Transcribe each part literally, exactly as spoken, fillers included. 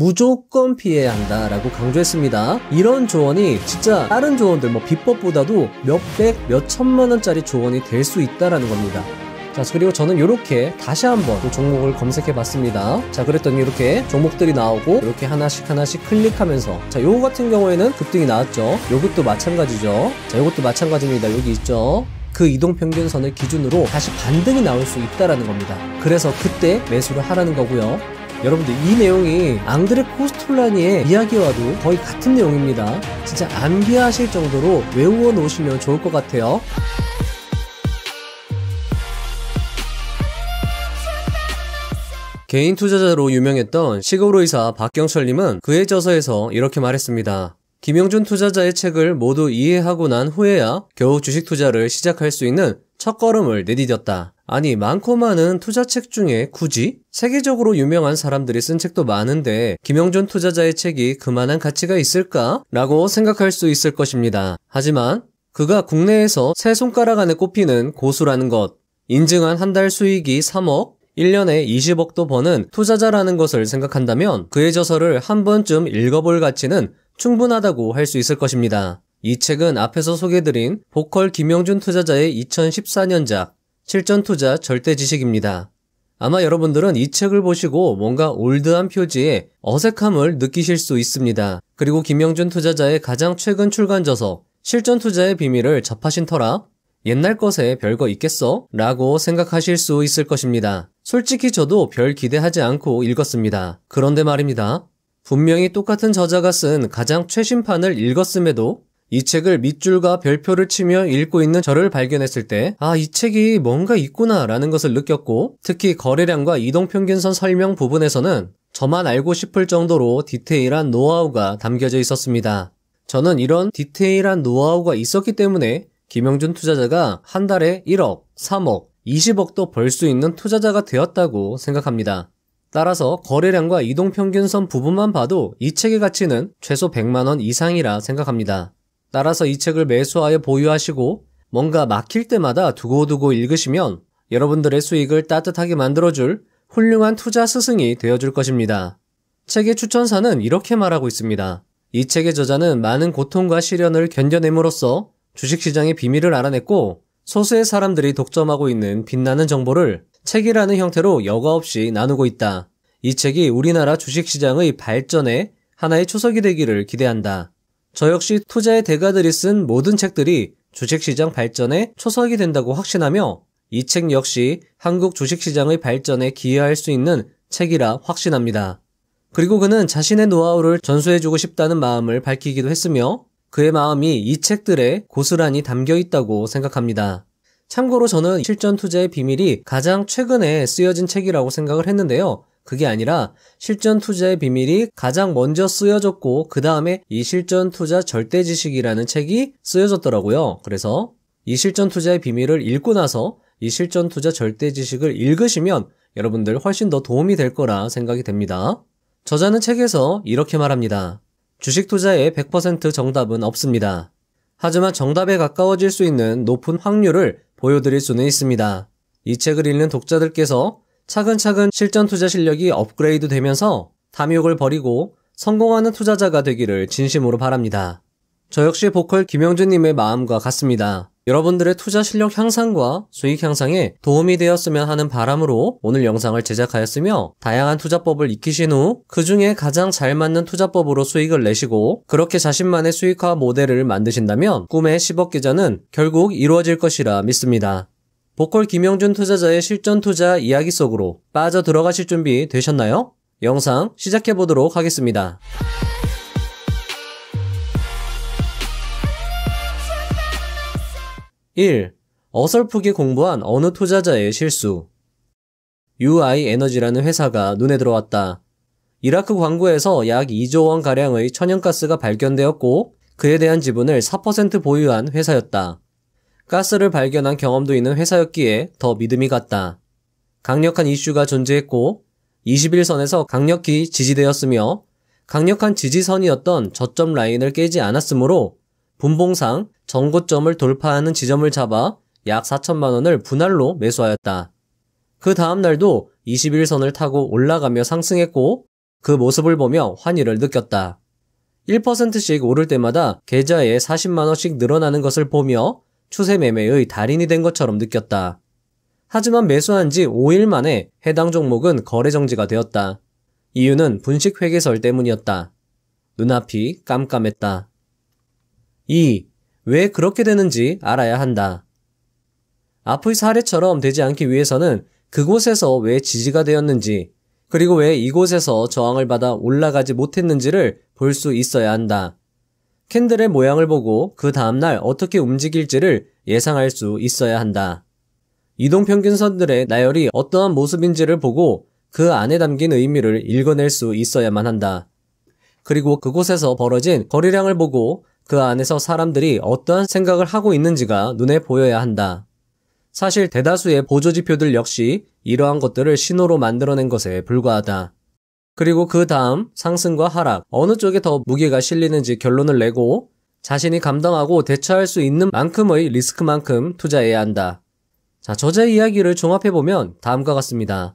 무조건 피해야 한다라고 강조했습니다. 이런 조언이 진짜 다른 조언들 뭐 비법보다도 몇백 몇천만원짜리 조언이 될 수 있다라는 겁니다. 자, 그리고 저는 이렇게 다시 한번 그 종목을 검색해 봤습니다. 자, 그랬더니 이렇게 종목들이 나오고 이렇게 하나씩 하나씩 클릭하면서, 자, 요거 같은 경우에는 급등이 나왔죠. 요것도 마찬가지죠. 자, 요것도 마찬가지입니다. 여기 있죠. 그 이동평균선을 기준으로 다시 반등이 나올 수 있다라는 겁니다. 그래서 그때 매수를 하라는 거고요. 여러분들, 이 내용이 앙드레 코스톨라니의 이야기와도 거의 같은 내용입니다. 진짜 암기하실 정도로 외워 놓으시면 좋을 것 같아요. 개인 투자자로 유명했던 시그로이사 박경철님은 그의 저서에서 이렇게 말했습니다. 김형준 투자자의 책을 모두 이해하고 난 후에야 겨우 주식 투자를 시작할 수 있는 첫걸음을 내디뎠다. 아니, 많고 많은 투자책 중에 굳이? 세계적으로 유명한 사람들이 쓴 책도 많은데 김형준 투자자의 책이 그만한 가치가 있을까? 라고 생각할 수 있을 것입니다. 하지만 그가 국내에서 세 손가락 안에 꼽히는 고수라는 것, 인증한 한 달 수익이 삼억, 일 년에 이십억도 버는 투자자라는 것을 생각한다면 그의 저서를 한 번쯤 읽어볼 가치는 충분하다고 할 수 있을 것입니다. 이 책은 앞에서 소개해드린 보컬 김형준 투자자의 이천십사년작 실전투자 절대지식입니다. 아마 여러분들은 이 책을 보시고 뭔가 올드한 표지에 어색함을 느끼실 수 있습니다. 그리고 김형준 투자자의 가장 최근 출간 저서 실전투자의 비밀을 접하신 터라 옛날 것에 별거 있겠어? 라고 생각하실 수 있을 것입니다. 솔직히 저도 별 기대하지 않고 읽었습니다. 그런데 말입니다. 분명히 똑같은 저자가 쓴 가장 최신판을 읽었음에도 이 책을 밑줄과 별표를 치며 읽고 있는 저를 발견했을 때, 아, 이 책이 뭔가 있구나 라는 것을 느꼈고, 특히 거래량과 이동평균선 설명 부분에서는 저만 알고 싶을 정도로 디테일한 노하우가 담겨져 있었습니다. 저는 이런 디테일한 노하우가 있었기 때문에 김형준 투자자가 한 달에 일억, 삼억, 이십억도 벌 수 있는 투자자가 되었다고 생각합니다. 따라서 거래량과 이동평균선 부분만 봐도 이 책의 가치는 최소 백만원 이상이라 생각합니다. 따라서 이 책을 매수하여 보유하시고 뭔가 막힐 때마다 두고두고 읽으시면 여러분들의 수익을 따뜻하게 만들어줄 훌륭한 투자 스승이 되어줄 것입니다. 책의 추천사는 이렇게 말하고 있습니다. 이 책의 저자는 많은 고통과 시련을 견뎌냄으로써 주식시장의 비밀을 알아냈고 소수의 사람들이 독점하고 있는 빛나는 정보를 책이라는 형태로 여과 없이 나누고 있다. 이 책이 우리나라 주식시장의 발전에 하나의 초석이 되기를 기대한다. 저 역시 투자의 대가들이 쓴 모든 책들이 주식시장 발전에 초석이 된다고 확신하며 이 책 역시 한국 주식시장의 발전에 기여할 수 있는 책이라 확신합니다. 그리고 그는 자신의 노하우를 전수해주고 싶다는 마음을 밝히기도 했으며 그의 마음이 이 책들에 고스란히 담겨있다고 생각합니다. 참고로 저는 실전투자의 비밀이 가장 최근에 쓰여진 책이라고 생각을 했는데요. 그게 아니라 실전투자의 비밀이 가장 먼저 쓰여졌고 그 다음에 이 실전투자 절대지식이라는 책이 쓰여졌더라고요. 그래서 이 실전투자의 비밀을 읽고 나서 이 실전투자 절대지식을 읽으시면 여러분들 훨씬 더 도움이 될 거라 생각이 됩니다. 저자는 책에서 이렇게 말합니다. 주식 투자에 백 퍼센트 정답은 없습니다. 하지만 정답에 가까워질 수 있는 높은 확률을 보여드릴 수는 있습니다. 이 책을 읽는 독자들께서 차근차근 실전 투자 실력이 업그레이드 되면서 탐욕을 버리고 성공하는 투자자가 되기를 진심으로 바랍니다. 저 역시 보컬 김형준님의 마음과 같습니다. 여러분들의 투자 실력 향상과 수익 향상에 도움이 되었으면 하는 바람으로 오늘 영상을 제작하였으며 다양한 투자법을 익히신 후 그 중에 가장 잘 맞는 투자법으로 수익을 내시고 그렇게 자신만의 수익화 모델을 만드신다면 꿈의 십억 계좌는 결국 이루어질 것이라 믿습니다. 보컬 김형준 투자자의 실전 투자 이야기 속으로 빠져 들어가실 준비 되셨나요? 영상 시작해 보도록 하겠습니다. 일. 어설프게 공부한 어느 투자자의 실수. 유아이 에너지라는 회사가 눈에 들어왔다. 이라크 광구에서 약 이조원 가량의 천연가스가 발견되었고 그에 대한 지분을 사 퍼센트 보유한 회사였다. 가스를 발견한 경험도 있는 회사였기에 더 믿음이 갔다. 강력한 이슈가 존재했고 이십일선에서 강력히 지지되었으며 강력한 지지선이었던 저점 라인을 깨지 않았으므로 분봉상 전고점을 돌파하는 지점을 잡아 약 사천만원을 분할로 매수하였다. 그 다음날도 이십일선을 타고 올라가며 상승했고 그 모습을 보며 환희를 느꼈다. 일 퍼센트씩 오를 때마다 계좌에 사십만 원씩 늘어나는 것을 보며 추세 매매의 달인이 된 것처럼 느꼈다. 하지만 매수한 지 오 일 만에 해당 종목은 거래 정지가 되었다. 이유는 분식 회계설 때문이었다. 눈앞이 깜깜했다. 이. 왜 그렇게 되는지 알아야 한다. 앞의 사례처럼 되지 않기 위해서는 그곳에서 왜 지지가 되었는지, 그리고 왜 이곳에서 저항을 받아 올라가지 못했는지를 볼 수 있어야 한다. 캔들의 모양을 보고 그 다음날 어떻게 움직일지를 예상할 수 있어야 한다. 이동평균선들의 나열이 어떠한 모습인지를 보고 그 안에 담긴 의미를 읽어낼 수 있어야만 한다. 그리고 그곳에서 벌어진 거래량을 보고 그 안에서 사람들이 어떠한 생각을 하고 있는지가 눈에 보여야 한다. 사실 대다수의 보조지표들 역시 이러한 것들을 신호로 만들어낸 것에 불과하다. 그리고 그 다음 상승과 하락, 어느 쪽에 더 무게가 실리는지 결론을 내고 자신이 감당하고 대처할 수 있는 만큼의 리스크만큼 투자해야 한다. 자, 저자의 이야기를 종합해보면 다음과 같습니다.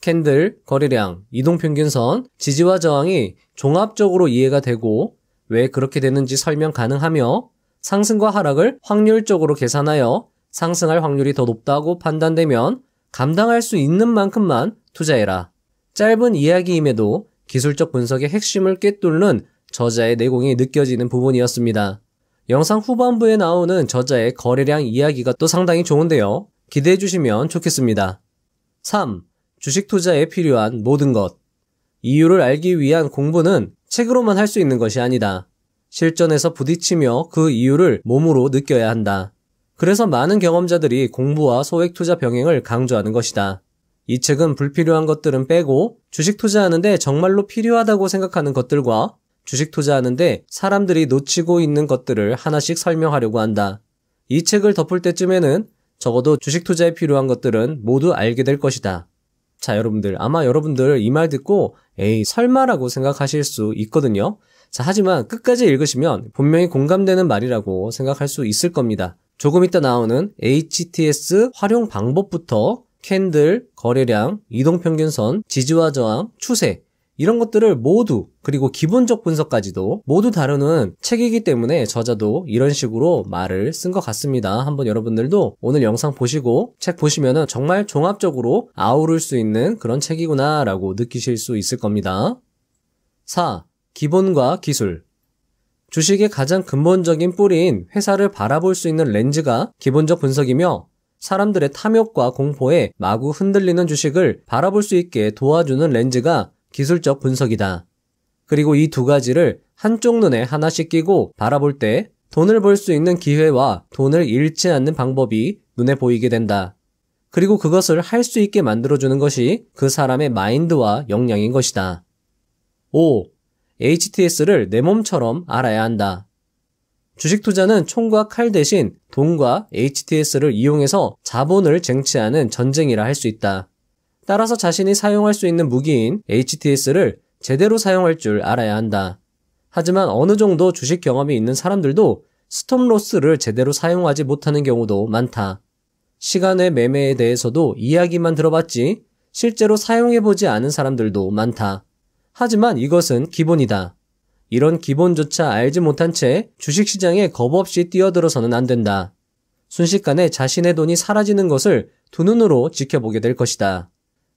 캔들, 거래량, 이동평균선, 지지와 저항이 종합적으로 이해가 되고 왜 그렇게 되는지 설명 가능하며 상승과 하락을 확률적으로 계산하여 상승할 확률이 더 높다고 판단되면 감당할 수 있는 만큼만 투자해라. 짧은 이야기임에도 기술적 분석의 핵심을 꿰뚫는 저자의 내공이 느껴지는 부분이었습니다. 영상 후반부에 나오는 저자의 거래량 이야기가 또 상당히 좋은데요. 기대해 주시면 좋겠습니다. 삼. 주식 투자에 필요한 모든 것. 이유를 알기 위한 공부는 책으로만 할 수 있는 것이 아니다. 실전에서 부딪히며 그 이유를 몸으로 느껴야 한다. 그래서 많은 경험자들이 공부와 소액 투자 병행을 강조하는 것이다. 이 책은 불필요한 것들은 빼고 주식 투자하는데 정말로 필요하다고 생각하는 것들과 주식 투자하는데 사람들이 놓치고 있는 것들을 하나씩 설명하려고 한다. 이 책을 덮을 때쯤에는 적어도 주식 투자에 필요한 것들은 모두 알게 될 것이다. 자, 여러분들, 아마 여러분들 이 말 듣고 에이 설마라고 생각하실 수 있거든요. 자, 하지만 끝까지 읽으시면 분명히 공감되는 말이라고 생각할 수 있을 겁니다. 조금 이따 나오는 에이치티에스 활용 방법부터 캔들, 거래량, 이동평균선, 지지와 저항, 추세 이런 것들을 모두, 그리고 기본적 분석까지도 모두 다루는 책이기 때문에 저자도 이런 식으로 말을 쓴 것 같습니다. 한번 여러분들도 오늘 영상 보시고 책 보시면은 정말 종합적으로 아우를 수 있는 그런 책이구나 라고 느끼실 수 있을 겁니다. 사. 기본과 기술. 주식의 가장 근본적인 뿌리인 회사를 바라볼 수 있는 렌즈가 기본적 분석이며 사람들의 탐욕과 공포에 마구 흔들리는 주식을 바라볼 수 있게 도와주는 렌즈가 기술적 분석이다. 그리고 이 두 가지를 한쪽 눈에 하나씩 끼고 바라볼 때 돈을 벌 수 있는 기회와 돈을 잃지 않는 방법이 눈에 보이게 된다. 그리고 그것을 할 수 있게 만들어주는 것이 그 사람의 마인드와 역량인 것이다. 오. 에이치티에스를 내 몸처럼 알아야 한다. 주식 투자는 총과 칼 대신 돈과 에이치티에스를 이용해서 자본을 쟁취하는 전쟁이라 할 수 있다. 따라서 자신이 사용할 수 있는 무기인 에이치티에스를 제대로 사용할 줄 알아야 한다. 하지만 어느 정도 주식 경험이 있는 사람들도 스톱로스를 제대로 사용하지 못하는 경우도 많다. 시간의 매매에 대해서도 이야기만 들어봤지 실제로 사용해보지 않은 사람들도 많다. 하지만 이것은 기본이다. 이런 기본조차 알지 못한 채 주식시장에 겁없이 뛰어들어서는 안 된다. 순식간에 자신의 돈이 사라지는 것을 두 눈으로 지켜보게 될 것이다.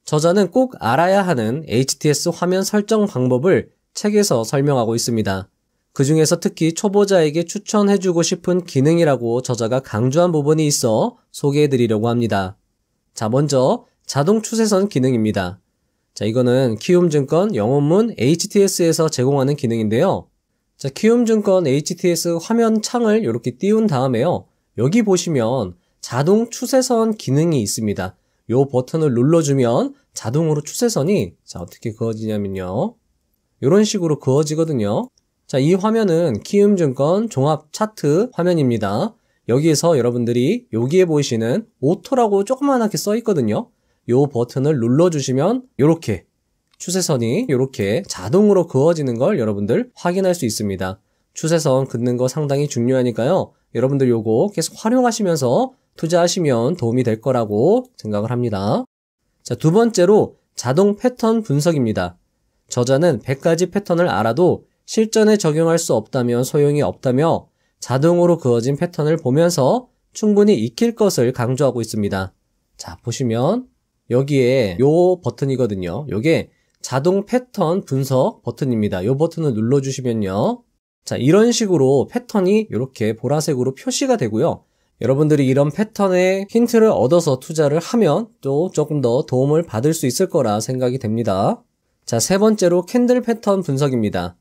저자는 꼭 알아야 하는 에이치티에스 화면 설정 방법을 책에서 설명하고 있습니다. 그 중에서 특히 초보자에게 추천해주고 싶은 기능이라고 저자가 강조한 부분이 있어 소개해드리려고 합니다. 자, 먼저 자동 추세선 기능입니다. 자, 이거는 키움증권 영업문 에이치티에스에서 제공하는 기능인데요. 자, 키움증권 에이치티에스 화면 창을 이렇게 띄운 다음에요. 여기 보시면 자동 추세선 기능이 있습니다. 요 버튼을 눌러주면 자동으로 추세선이, 자, 어떻게 그어지냐면요. 요런 식으로 그어지거든요. 자, 이 화면은 키움증권 종합 차트 화면입니다. 여기에서 여러분들이 여기에 보이시는 오토라고 조그만하게 써 있거든요. 요 버튼을 눌러주시면 요렇게 추세선이 요렇게 자동으로 그어지는 걸 여러분들 확인할 수 있습니다. 추세선 긋는 거 상당히 중요하니까요. 여러분들 요거 계속 활용하시면서 투자하시면 도움이 될 거라고 생각을 합니다. 자, 두 번째로 자동 패턴 분석입니다. 저자는 백 가지 패턴을 알아도 실전에 적용할 수 없다면 소용이 없다며 자동으로 그어진 패턴을 보면서 충분히 익힐 것을 강조하고 있습니다. 자, 보시면 여기에 요 버튼이거든요. 요게 자동 패턴 분석 버튼입니다. 요 버튼을 눌러주시면요. 자, 이런 식으로 패턴이 이렇게 보라색으로 표시가 되고요. 여러분들이 이런 패턴의 힌트를 얻어서 투자를 하면 또 조금 더 도움을 받을 수 있을 거라 생각이 됩니다. 자, 세 번째로 캔들 패턴 분석입니다.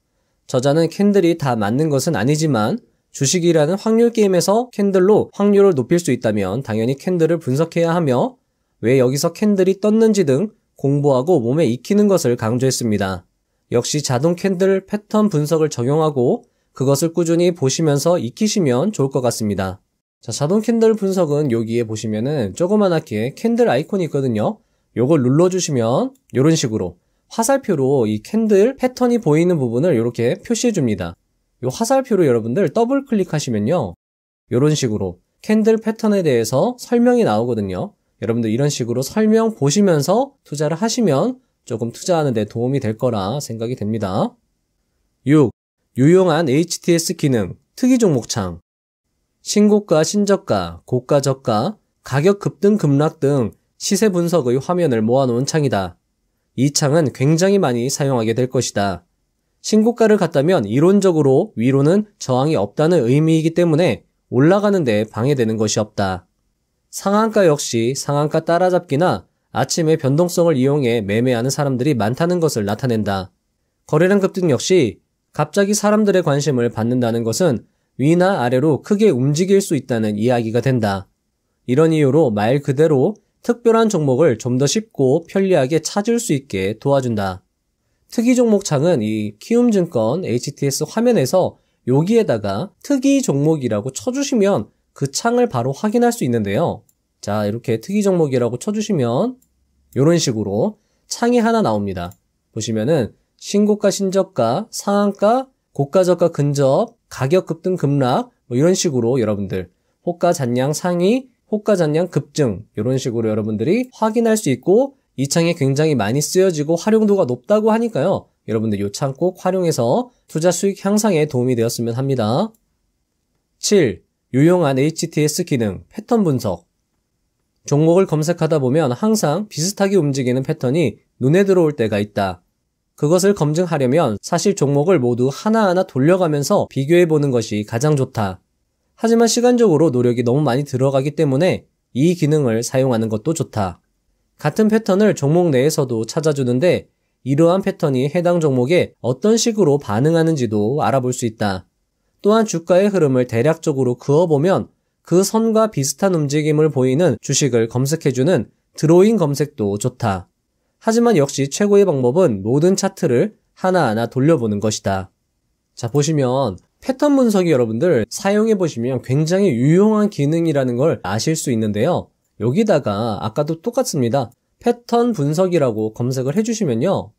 저자는 캔들이 다 맞는 것은 아니지만 주식이라는 확률 게임에서 캔들로 확률을 높일 수 있다면 당연히 캔들을 분석해야 하며 왜 여기서 캔들이 떴는지 등 공부하고 몸에 익히는 것을 강조했습니다. 역시 자동 캔들 패턴 분석을 적용하고 그것을 꾸준히 보시면서 익히시면 좋을 것 같습니다. 자, 자동 캔들 분석은 여기에 보시면은 조그만하게 캔들 아이콘이 있거든요. 요걸 눌러주시면 요런 식으로 화살표로 이 캔들 패턴이 보이는 부분을 이렇게 표시해줍니다. 요 화살표로 여러분들 더블 클릭하시면요. 요런 식으로 캔들 패턴에 대해서 설명이 나오거든요. 여러분들 이런 식으로 설명 보시면서 투자를 하시면 조금 투자하는 데 도움이 될 거라 생각이 됩니다. 육. 유용한 에이치티에스 기능, 특이 종목창. 신고가, 신저가, 고가, 저가, 가격 급등, 급락 등 시세 분석의 화면을 모아놓은 창이다. 이 창은 굉장히 많이 사용하게 될 것이다. 신고가를 갔다면 이론적으로 위로는 저항이 없다는 의미이기 때문에 올라가는 데 방해되는 것이 없다. 상한가 역시 상한가 따라잡기나 아침의 변동성을 이용해 매매하는 사람들이 많다는 것을 나타낸다. 거래량 급등 역시 갑자기 사람들의 관심을 받는다는 것은 위나 아래로 크게 움직일 수 있다는 이야기가 된다. 이런 이유로 말 그대로 특별한 종목을 좀 더 쉽고 편리하게 찾을 수 있게 도와준다. 특이 종목 창은 이 키움증권 에이치티에스 화면에서 여기에다가 특이 종목이라고 쳐주시면 그 창을 바로 확인할 수 있는데요. 자, 이렇게 특이 종목이라고 쳐주시면 이런 식으로 창이 하나 나옵니다. 보시면은 신고가, 신저가, 상한가, 고가, 저가, 근접, 가격 급등, 급락 뭐 이런 식으로 여러분들 호가, 잔량, 상위, 호가, 잔량, 급증 이런 식으로 여러분들이 확인할 수 있고 이 창이 굉장히 많이 쓰여지고 활용도가 높다고 하니까요. 여러분들 이 창 꼭 활용해서 투자 수익 향상에 도움이 되었으면 합니다. 칠. 유용한 에이치티에스 기능, 패턴 분석. 종목을 검색하다 보면 항상 비슷하게 움직이는 패턴이 눈에 들어올 때가 있다. 그것을 검증하려면 사실 종목을 모두 하나하나 돌려가면서 비교해보는 것이 가장 좋다. 하지만 시간적으로 노력이 너무 많이 들어가기 때문에 이 기능을 사용하는 것도 좋다. 같은 패턴을 종목 내에서도 찾아주는데 이러한 패턴이 해당 종목에 어떤 식으로 반응하는지도 알아볼 수 있다. 또한 주가의 흐름을 대략적으로 그어보면 그 선과 비슷한 움직임을 보이는 주식을 검색해주는 드로잉 검색도 좋다. 하지만 역시 최고의 방법은 모든 차트를 하나하나 돌려보는 것이다. 자, 보시면 패턴 분석이 여러분들 사용해보시면 굉장히 유용한 기능이라는 걸 아실 수 있는데요. 여기다가 아까도 똑같습니다. 패턴 분석이라고 검색을 해주시면요.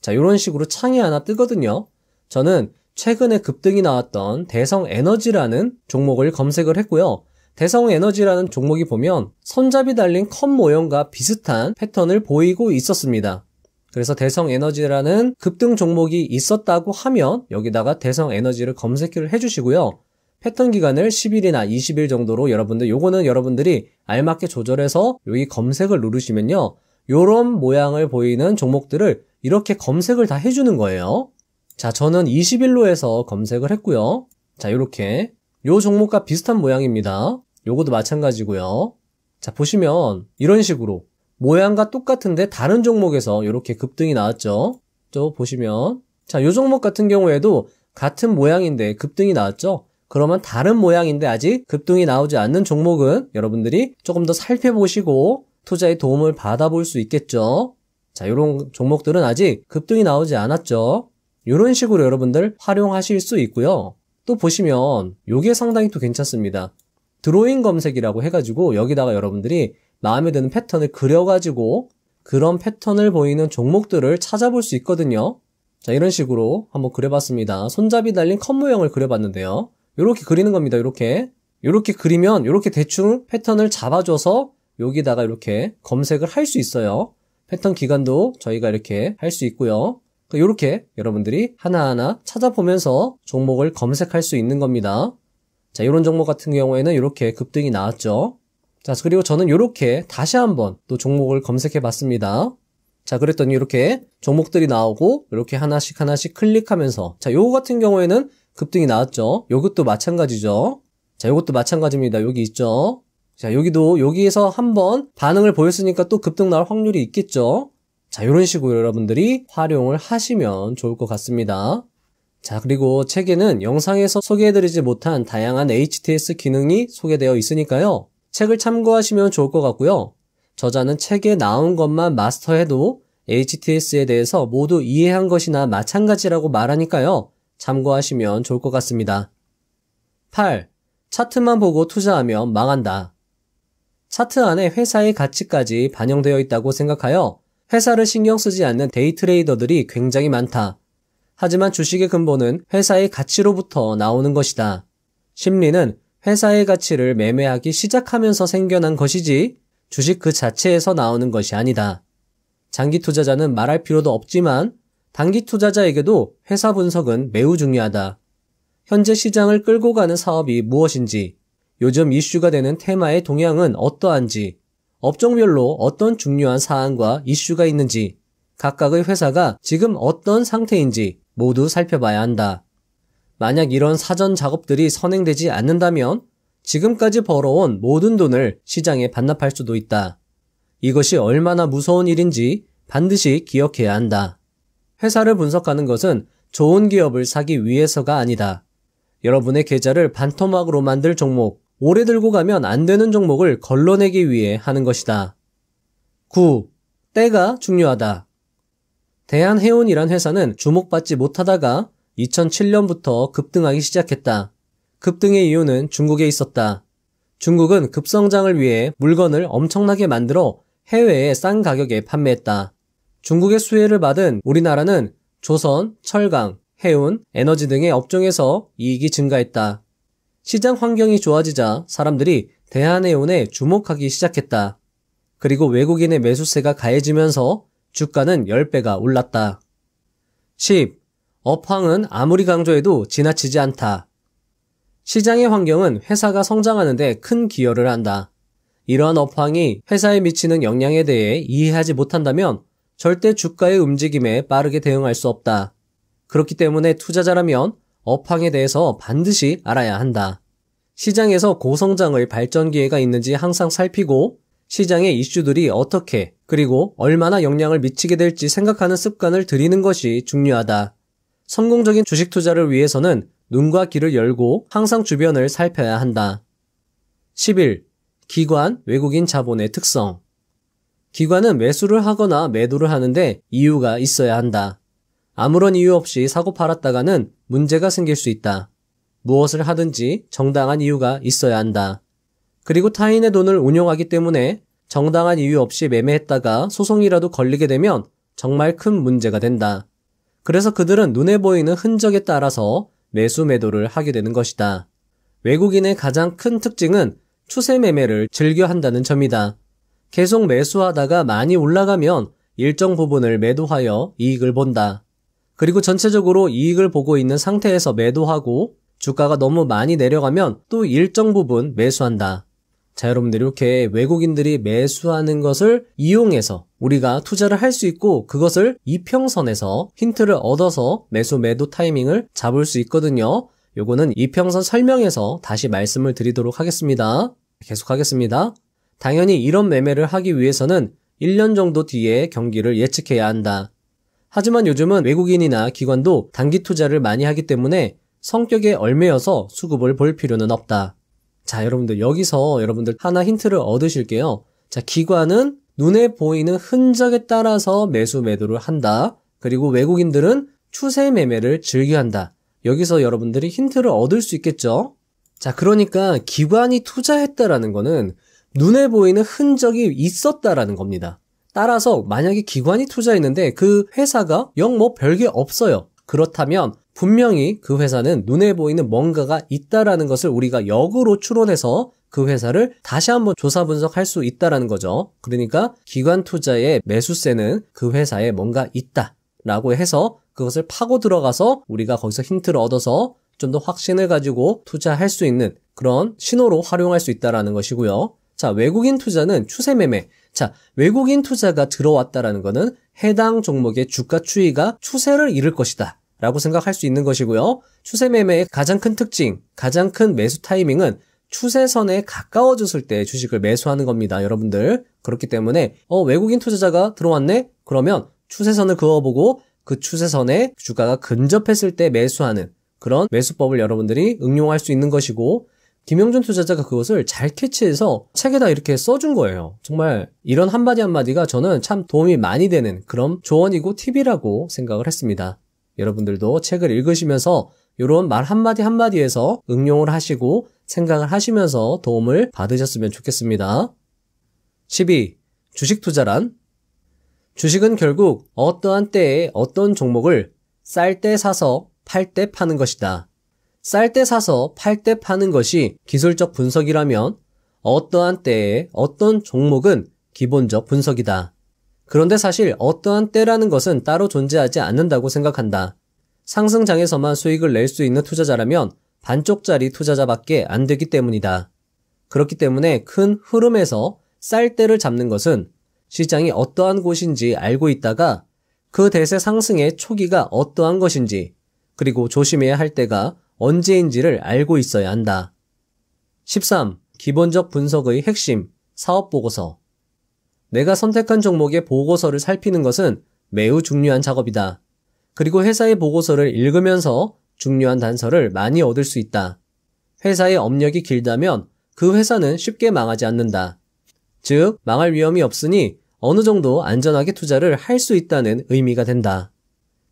자, 이런 식으로 창이 하나 뜨거든요. 저는 최근에 급등이 나왔던 대성에너지라는 종목을 검색을 했고요. 대성에너지라는 종목이 보면 손잡이 달린 컵 모형과 비슷한 패턴을 보이고 있었습니다. 그래서 대성에너지라는 급등 종목이 있었다고 하면 여기다가 대성에너지를 검색을 해주시고요. 패턴 기간을 십 일이나 이십 일 정도로 여러분들 요거는 여러분들이 알맞게 조절해서 여기 검색을 누르시면요. 요런 모양을 보이는 종목들을 이렇게 검색을 다 해주는 거예요. 자, 저는 이십 일로 해서 검색을 했고요. 자, 요렇게 요 종목과 비슷한 모양입니다. 요것도 마찬가지고요. 자, 보시면 이런 식으로 모양과 똑같은데 다른 종목에서 요렇게 급등이 나왔죠. 저 보시면 자, 요 종목 같은 경우에도 같은 모양인데 급등이 나왔죠. 그러면 다른 모양인데 아직 급등이 나오지 않는 종목은 여러분들이 조금 더 살펴보시고 투자에 도움을 받아볼 수 있겠죠. 자, 요런 종목들은 아직 급등이 나오지 않았죠. 이런 식으로 여러분들 활용하실 수 있고요. 또 보시면 요게 상당히 또 괜찮습니다. 드로잉 검색이라고 해가지고 여기다가 여러분들이 마음에 드는 패턴을 그려가지고 그런 패턴을 보이는 종목들을 찾아볼 수 있거든요. 자, 이런 식으로 한번 그려봤습니다. 손잡이 달린 컵 모형을 그려봤는데요. 요렇게 그리는 겁니다. 요렇게 요렇게 그리면 요렇게 대충 패턴을 잡아줘서 여기다가 이렇게 검색을 할 수 있어요. 패턴 기간도 저희가 이렇게 할 수 있고요. 이렇게 여러분들이 하나하나 찾아보면서 종목을 검색할 수 있는 겁니다. 자, 이런 종목 같은 경우에는 이렇게 급등이 나왔죠. 자, 그리고 저는 이렇게 다시 한번 또 종목을 검색해 봤습니다. 자, 그랬더니 이렇게 종목들이 나오고 이렇게 하나씩 하나씩 클릭하면서, 자, 요거 같은 경우에는 급등이 나왔죠. 요것도 마찬가지죠. 자, 요것도 마찬가지입니다. 여기 있죠. 자, 여기도 여기에서 한번 반응을 보였으니까 또 급등 나올 확률이 있겠죠. 자, 요런 식으로 여러분들이 활용을 하시면 좋을 것 같습니다. 자, 그리고 책에는 영상에서 소개해드리지 못한 다양한 에이치티에스 기능이 소개되어 있으니까요, 책을 참고하시면 좋을 것 같고요. 저자는 책에 나온 것만 마스터해도 에이치티에스에 대해서 모두 이해한 것이나 마찬가지라고 말하니까요, 참고하시면 좋을 것 같습니다. 팔. 차트만 보고 투자하면 망한다. 차트 안에 회사의 가치까지 반영되어 있다고 생각하여 회사를 신경 쓰지 않는 데이트레이더들이 굉장히 많다. 하지만 주식의 근본은 회사의 가치로부터 나오는 것이다. 심리는 회사의 가치를 매매하기 시작하면서 생겨난 것이지 주식 그 자체에서 나오는 것이 아니다. 장기 투자자는 말할 필요도 없지만 단기 투자자에게도 회사 분석은 매우 중요하다. 현재 시장을 끌고 가는 사업이 무엇인지, 요즘 이슈가 되는 테마의 동향은 어떠한지, 업종별로 어떤 중요한 사안과 이슈가 있는지, 각각의 회사가 지금 어떤 상태인지 모두 살펴봐야 한다. 만약 이런 사전 작업들이 선행되지 않는다면 지금까지 벌어온 모든 돈을 시장에 반납할 수도 있다. 이것이 얼마나 무서운 일인지 반드시 기억해야 한다. 회사를 분석하는 것은 좋은 기업을 사기 위해서가 아니다. 여러분의 계좌를 반토막으로 만들 종목, 오래 들고 가면 안 되는 종목을 걸러내기 위해 하는 것이다. 구. 때가 중요하다. 대한해운이란 회사는 주목받지 못하다가 이천칠 년부터 급등하기 시작했다. 급등의 이유는 중국에 있었다. 중국은 급성장을 위해 물건을 엄청나게 만들어 해외에 싼 가격에 판매했다. 중국의 수혜를 받은 우리나라는 조선, 철강, 해운, 에너지 등의 업종에서 이익이 증가했다. 시장 환경이 좋아지자 사람들이 대한해운에 주목하기 시작했다. 그리고 외국인의 매수세가 가해지면서 주가는 십 배가 올랐다. 십. 업황은 아무리 강조해도 지나치지 않다. 시장의 환경은 회사가 성장하는 데 큰 기여를 한다. 이러한 업황이 회사에 미치는 영향에 대해 이해하지 못한다면 절대 주가의 움직임에 빠르게 대응할 수 없다. 그렇기 때문에 투자자라면 업황에 대해서 반드시 알아야 한다. 시장에서 고성장의 발전 기회가 있는지 항상 살피고 시장의 이슈들이 어떻게 그리고 얼마나 영향을 미치게 될지 생각하는 습관을 들이는 것이 중요하다. 성공적인 주식 투자를 위해서는 눈과 귀를 열고 항상 주변을 살펴야 한다. 십일. 기관, 외국인 자본의 특성. 기관은 매수를 하거나 매도를 하는데 이유가 있어야 한다. 아무런 이유 없이 사고 팔았다가는 문제가 생길 수 있다. 무엇을 하든지 정당한 이유가 있어야 한다. 그리고 타인의 돈을 운용하기 때문에 정당한 이유 없이 매매했다가 소송이라도 걸리게 되면 정말 큰 문제가 된다. 그래서 그들은 눈에 보이는 흔적에 따라서 매수 매도를 하게 되는 것이다. 외국인의 가장 큰 특징은 추세 매매를 즐겨 한다는 점이다. 계속 매수하다가 많이 올라가면 일정 부분을 매도하여 이익을 본다. 그리고 전체적으로 이익을 보고 있는 상태에서 매도하고 주가가 너무 많이 내려가면 또 일정 부분 매수한다. 자, 여러분들 이렇게 외국인들이 매수하는 것을 이용해서 우리가 투자를 할 수 있고 그것을 이평선에서 힌트를 얻어서 매수 매도 타이밍을 잡을 수 있거든요. 요거는 이평선 설명에서 다시 말씀을 드리도록 하겠습니다. 계속하겠습니다. 당연히 이런 매매를 하기 위해서는 일 년 정도 뒤에 경기를 예측해야 한다. 하지만 요즘은 외국인이나 기관도 단기 투자를 많이 하기 때문에 성격에 얽매여서 수급을 볼 필요는 없다. 자, 여러분들 여기서 여러분들 하나 힌트를 얻으실게요. 자, 기관은 눈에 보이는 흔적에 따라서 매수 매도를 한다. 그리고 외국인들은 추세 매매를 즐겨한다. 여기서 여러분들이 힌트를 얻을 수 있겠죠. 자, 그러니까 기관이 투자했다라는 거는 눈에 보이는 흔적이 있었다라는 겁니다. 따라서 만약에 기관이 투자했는데 그 회사가 영 뭐 별게 없어요. 그렇다면 분명히 그 회사는 눈에 보이는 뭔가가 있다라는 것을 우리가 역으로 추론해서 그 회사를 다시 한번 조사 분석할 수 있다라는 거죠. 그러니까 기관 투자의 매수세는 그 회사에 뭔가 있다라고 해서 그것을 파고 들어가서 우리가 거기서 힌트를 얻어서 좀 더 확신을 가지고 투자할 수 있는 그런 신호로 활용할 수 있다라는 것이고요. 자, 외국인 투자는 추세 매매. 자, 외국인 투자가 들어왔다라는 거는 해당 종목의 주가 추이가 추세를 이룰 것이다 라고 생각할 수 있는 것이고요. 추세 매매의 가장 큰 특징, 가장 큰 매수 타이밍은 추세선에 가까워졌을 때 주식을 매수하는 겁니다, 여러분들. 그렇기 때문에 어, 외국인 투자자가 들어왔네? 그러면 추세선을 그어보고 그 추세선에 주가가 근접했을 때 매수하는 그런 매수법을 여러분들이 응용할 수 있는 것이고, 김형준 투자자가 그것을 잘 캐치해서 책에다 이렇게 써준 거예요. 정말 이런 한마디 한마디가 저는 참 도움이 많이 되는 그런 조언이고 팁이라고 생각을 했습니다. 여러분들도 책을 읽으시면서 이런 말 한마디 한마디에서 응용을 하시고 생각을 하시면서 도움을 받으셨으면 좋겠습니다. 십이. 주식 투자란? 주식은 결국 어떠한 때에 어떤 종목을 쌀 때 사서 팔 때 파는 것이다. 쌀 때 사서 팔 때 파는 것이 기술적 분석이라면 어떠한 때에 어떤 종목은 기본적 분석이다. 그런데 사실 어떠한 때라는 것은 따로 존재하지 않는다고 생각한다. 상승장에서만 수익을 낼 수 있는 투자자라면 반쪽짜리 투자자밖에 안 되기 때문이다. 그렇기 때문에 큰 흐름에서 쌀 때를 잡는 것은 시장이 어떠한 곳인지 알고 있다가 그 대세 상승의 초기가 어떠한 것인지, 그리고 조심해야 할 때가 언제인지를 알고 있어야 한다. 십삼. 기본적 분석의 핵심, 사업보고서. 내가 선택한 종목의 보고서를 살피는 것은 매우 중요한 작업이다. 그리고 회사의 보고서를 읽으면서 중요한 단서를 많이 얻을 수 있다. 회사의 업력이 길다면 그 회사는 쉽게 망하지 않는다. 즉, 망할 위험이 없으니 어느 정도 안전하게 투자를 할 수 있다는 의미가 된다.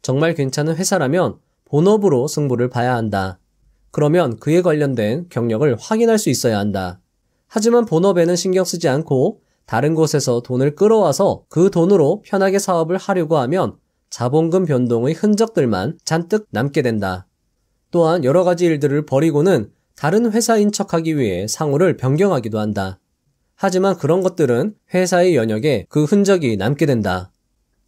정말 괜찮은 회사라면 본업으로 승부를 봐야 한다. 그러면 그에 관련된 경력을 확인할 수 있어야 한다. 하지만 본업에는 신경 쓰지 않고 다른 곳에서 돈을 끌어와서 그 돈으로 편하게 사업을 하려고 하면 자본금 변동의 흔적들만 잔뜩 남게 된다. 또한 여러 가지 일들을 버리고는 다른 회사인 척하기 위해 상호를 변경하기도 한다. 하지만 그런 것들은 회사의 연역에 그 흔적이 남게 된다.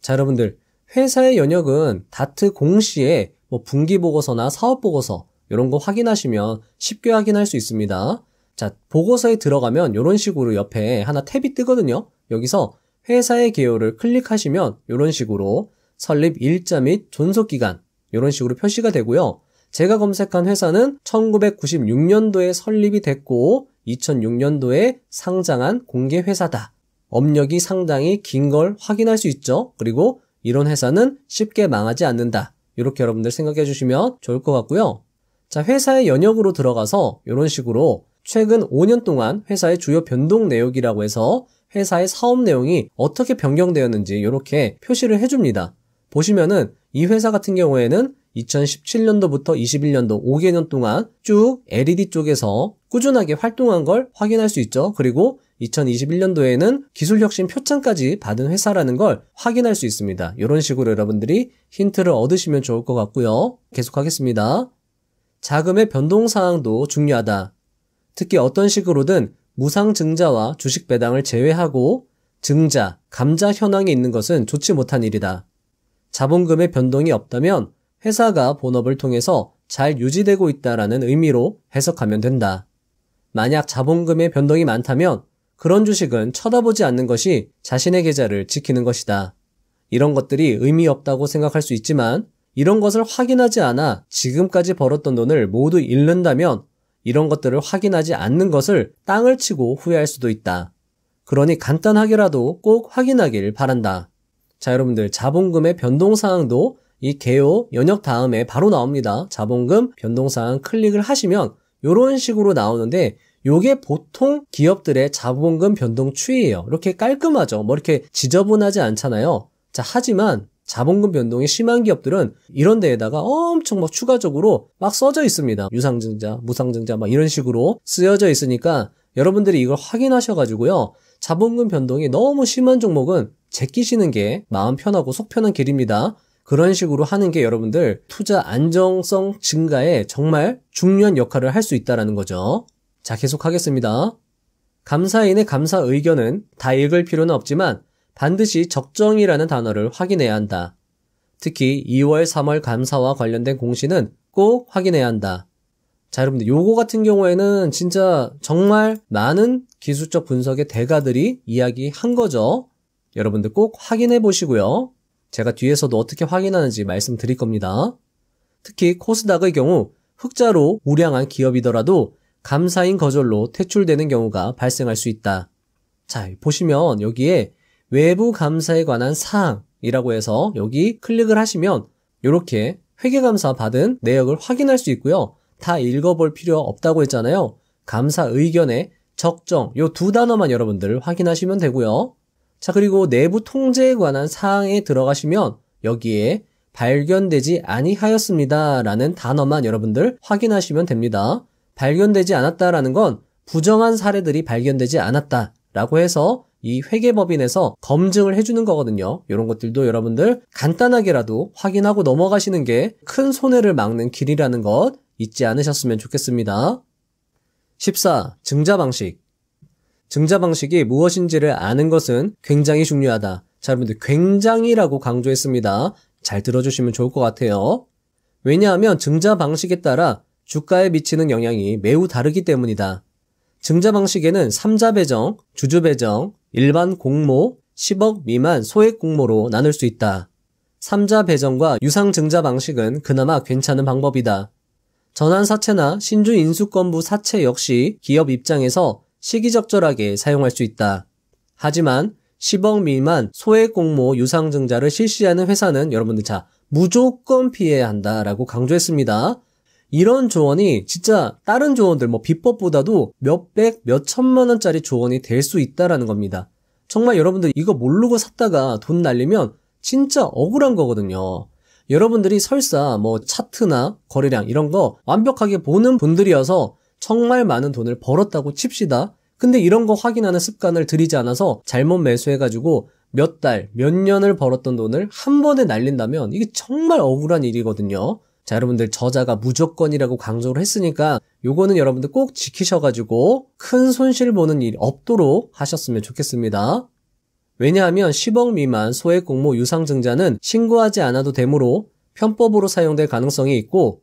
자, 여러분들, 회사의 연역은 다트 공시에 뭐 분기보고서나 사업보고서 이런 거 확인하시면 쉽게 확인할 수 있습니다. 자, 보고서에 들어가면 이런 식으로 옆에 하나 탭이 뜨거든요. 여기서 회사의 개요를 클릭하시면 이런 식으로 설립 일자 및 존속기간 이런 식으로 표시가 되고요. 제가 검색한 회사는 천구백구십육 년도에 설립이 됐고 이천육 년도에 상장한 공개회사다. 업력이 상당히 긴 걸 확인할 수 있죠. 그리고 이런 회사는 쉽게 망하지 않는다. 이렇게 여러분들 생각해 주시면 좋을 것 같고요. 자, 회사의 연역으로 들어가서 이런 식으로 최근 오 년 동안 회사의 주요 변동 내역이라고 해서 회사의 사업 내용이 어떻게 변경되었는지 이렇게 표시를 해줍니다. 보시면은 이 회사 같은 경우에는 이천십칠 년도부터 이십일 년도 오 개년 동안 쭉 엘이디 쪽에서 꾸준하게 활동한 걸 확인할 수 있죠. 그리고 이천이십일 년도에는 기술혁신 표창까지 받은 회사라는 걸 확인할 수 있습니다. 이런 식으로 여러분들이 힌트를 얻으시면 좋을 것 같고요. 계속하겠습니다. 자금의 변동사항도 중요하다. 특히 어떤 식으로든 무상증자와 주식 배당을 제외하고 증자, 감자 현황이 있는 것은 좋지 못한 일이다. 자본금의 변동이 없다면 회사가 본업을 통해서 잘 유지되고 있다라는 의미로 해석하면 된다. 만약 자본금의 변동이 많다면 그런 주식은 쳐다보지 않는 것이 자신의 계좌를 지키는 것이다. 이런 것들이 의미 없다고 생각할 수 있지만 이런 것을 확인하지 않아 지금까지 벌었던 돈을 모두 잃는다면 이런 것들을 확인하지 않는 것을 땅을 치고 후회할 수도 있다. 그러니 간단하게라도 꼭 확인하길 바란다. 자, 여러분들, 자본금의 변동사항도 이 개요 연역 다음에 바로 나옵니다. 자본금 변동사항 클릭을 하시면 이런 식으로 나오는데 요게 보통 기업들의 자본금 변동 추이예요. 이렇게 깔끔하죠. 뭐 이렇게 지저분하지 않잖아요. 자, 하지만 자본금 변동이 심한 기업들은 이런 데에다가 엄청 막 추가적으로 막 써져 있습니다. 유상증자, 무상증자 막 이런 식으로 쓰여져 있으니까 여러분들이 이걸 확인하셔가지고요. 자본금 변동이 너무 심한 종목은 제끼시는 게 마음 편하고 속 편한 길입니다. 그런 식으로 하는 게 여러분들 투자 안정성 증가에 정말 중요한 역할을 할 수 있다는 거죠. 자, 계속하겠습니다. 감사인의 감사 의견은 다 읽을 필요는 없지만 반드시 적정이라는 단어를 확인해야 한다. 특히 이월 삼월 감사와 관련된 공시는 꼭 확인해야 한다. 자, 여러분들 요거 같은 경우에는 진짜 정말 많은 기술적 분석의 대가들이 이야기한 거죠. 여러분들 꼭 확인해 보시고요. 제가 뒤에서도 어떻게 확인하는지 말씀드릴 겁니다. 특히 코스닥의 경우 흑자로 우량한 기업이더라도 감사인 거절로 퇴출되는 경우가 발생할 수 있다. 자, 보시면 여기에 외부 감사에 관한 사항이라고 해서 여기 클릭을 하시면 이렇게 회계감사 받은 내역을 확인할 수 있고요. 다 읽어볼 필요 없다고 했잖아요. 감사 의견에 적정 요 두 단어만 여러분들 확인하시면 되고요. 자, 그리고 내부 통제에 관한 사항에 들어가시면 여기에 발견되지 아니하였습니다 라는 단어만 여러분들 확인하시면 됩니다. 발견되지 않았다라는 건 부정한 사례들이 발견되지 않았다 라고 해서 이 회계법인에서 검증을 해주는 거거든요. 이런 것들도 여러분들 간단하게라도 확인하고 넘어가시는 게 큰 손해를 막는 길이라는 것 잊지 않으셨으면 좋겠습니다. 십사. 증자 방식. 증자 방식이 무엇인지를 아는 것은 굉장히 중요하다. 자, 여러분들 굉장히라고 강조했습니다. 잘 들어주시면 좋을 것 같아요. 왜냐하면 증자 방식에 따라 주가에 미치는 영향이 매우 다르기 때문이다. 증자 방식에는 삼자 배정, 주주 배정, 일반 공모, 십억 미만 소액 공모로 나눌 수 있다. 삼자 배정과 유상 증자 방식은 그나마 괜찮은 방법이다. 전환사채나 신주인수권부 사채 역시 기업 입장에서 시기적절하게 사용할 수 있다. 하지만 십억 미만 소액 공모 유상증자를 실시하는 회사는 여러분들 자 무조건 피해야 한다라고 강조했습니다. 이런 조언이 진짜 다른 조언들 뭐 비법보다도 몇백 몇천만 원짜리 조언이 될 수 있다라는 겁니다. 정말 여러분들 이거 모르고 샀다가 돈 날리면 진짜 억울한 거거든요. 여러분들이 설사 뭐 차트나 거래량 이런 거 완벽하게 보는 분들이어서 정말 많은 돈을 벌었다고 칩시다. 근데 이런 거 확인하는 습관을 들이지 않아서 잘못 매수해가지고 몇 달, 몇 년을 벌었던 돈을 한 번에 날린다면 이게 정말 억울한 일이거든요. 자, 여러분들 저자가 무조건이라고 강조를 했으니까 요거는 여러분들 꼭 지키셔가지고 큰 손실 보는 일 없도록 하셨으면 좋겠습니다. 왜냐하면 십억 미만 소액 공모 유상증자는 신고하지 않아도 되므로 편법으로 사용될 가능성이 있고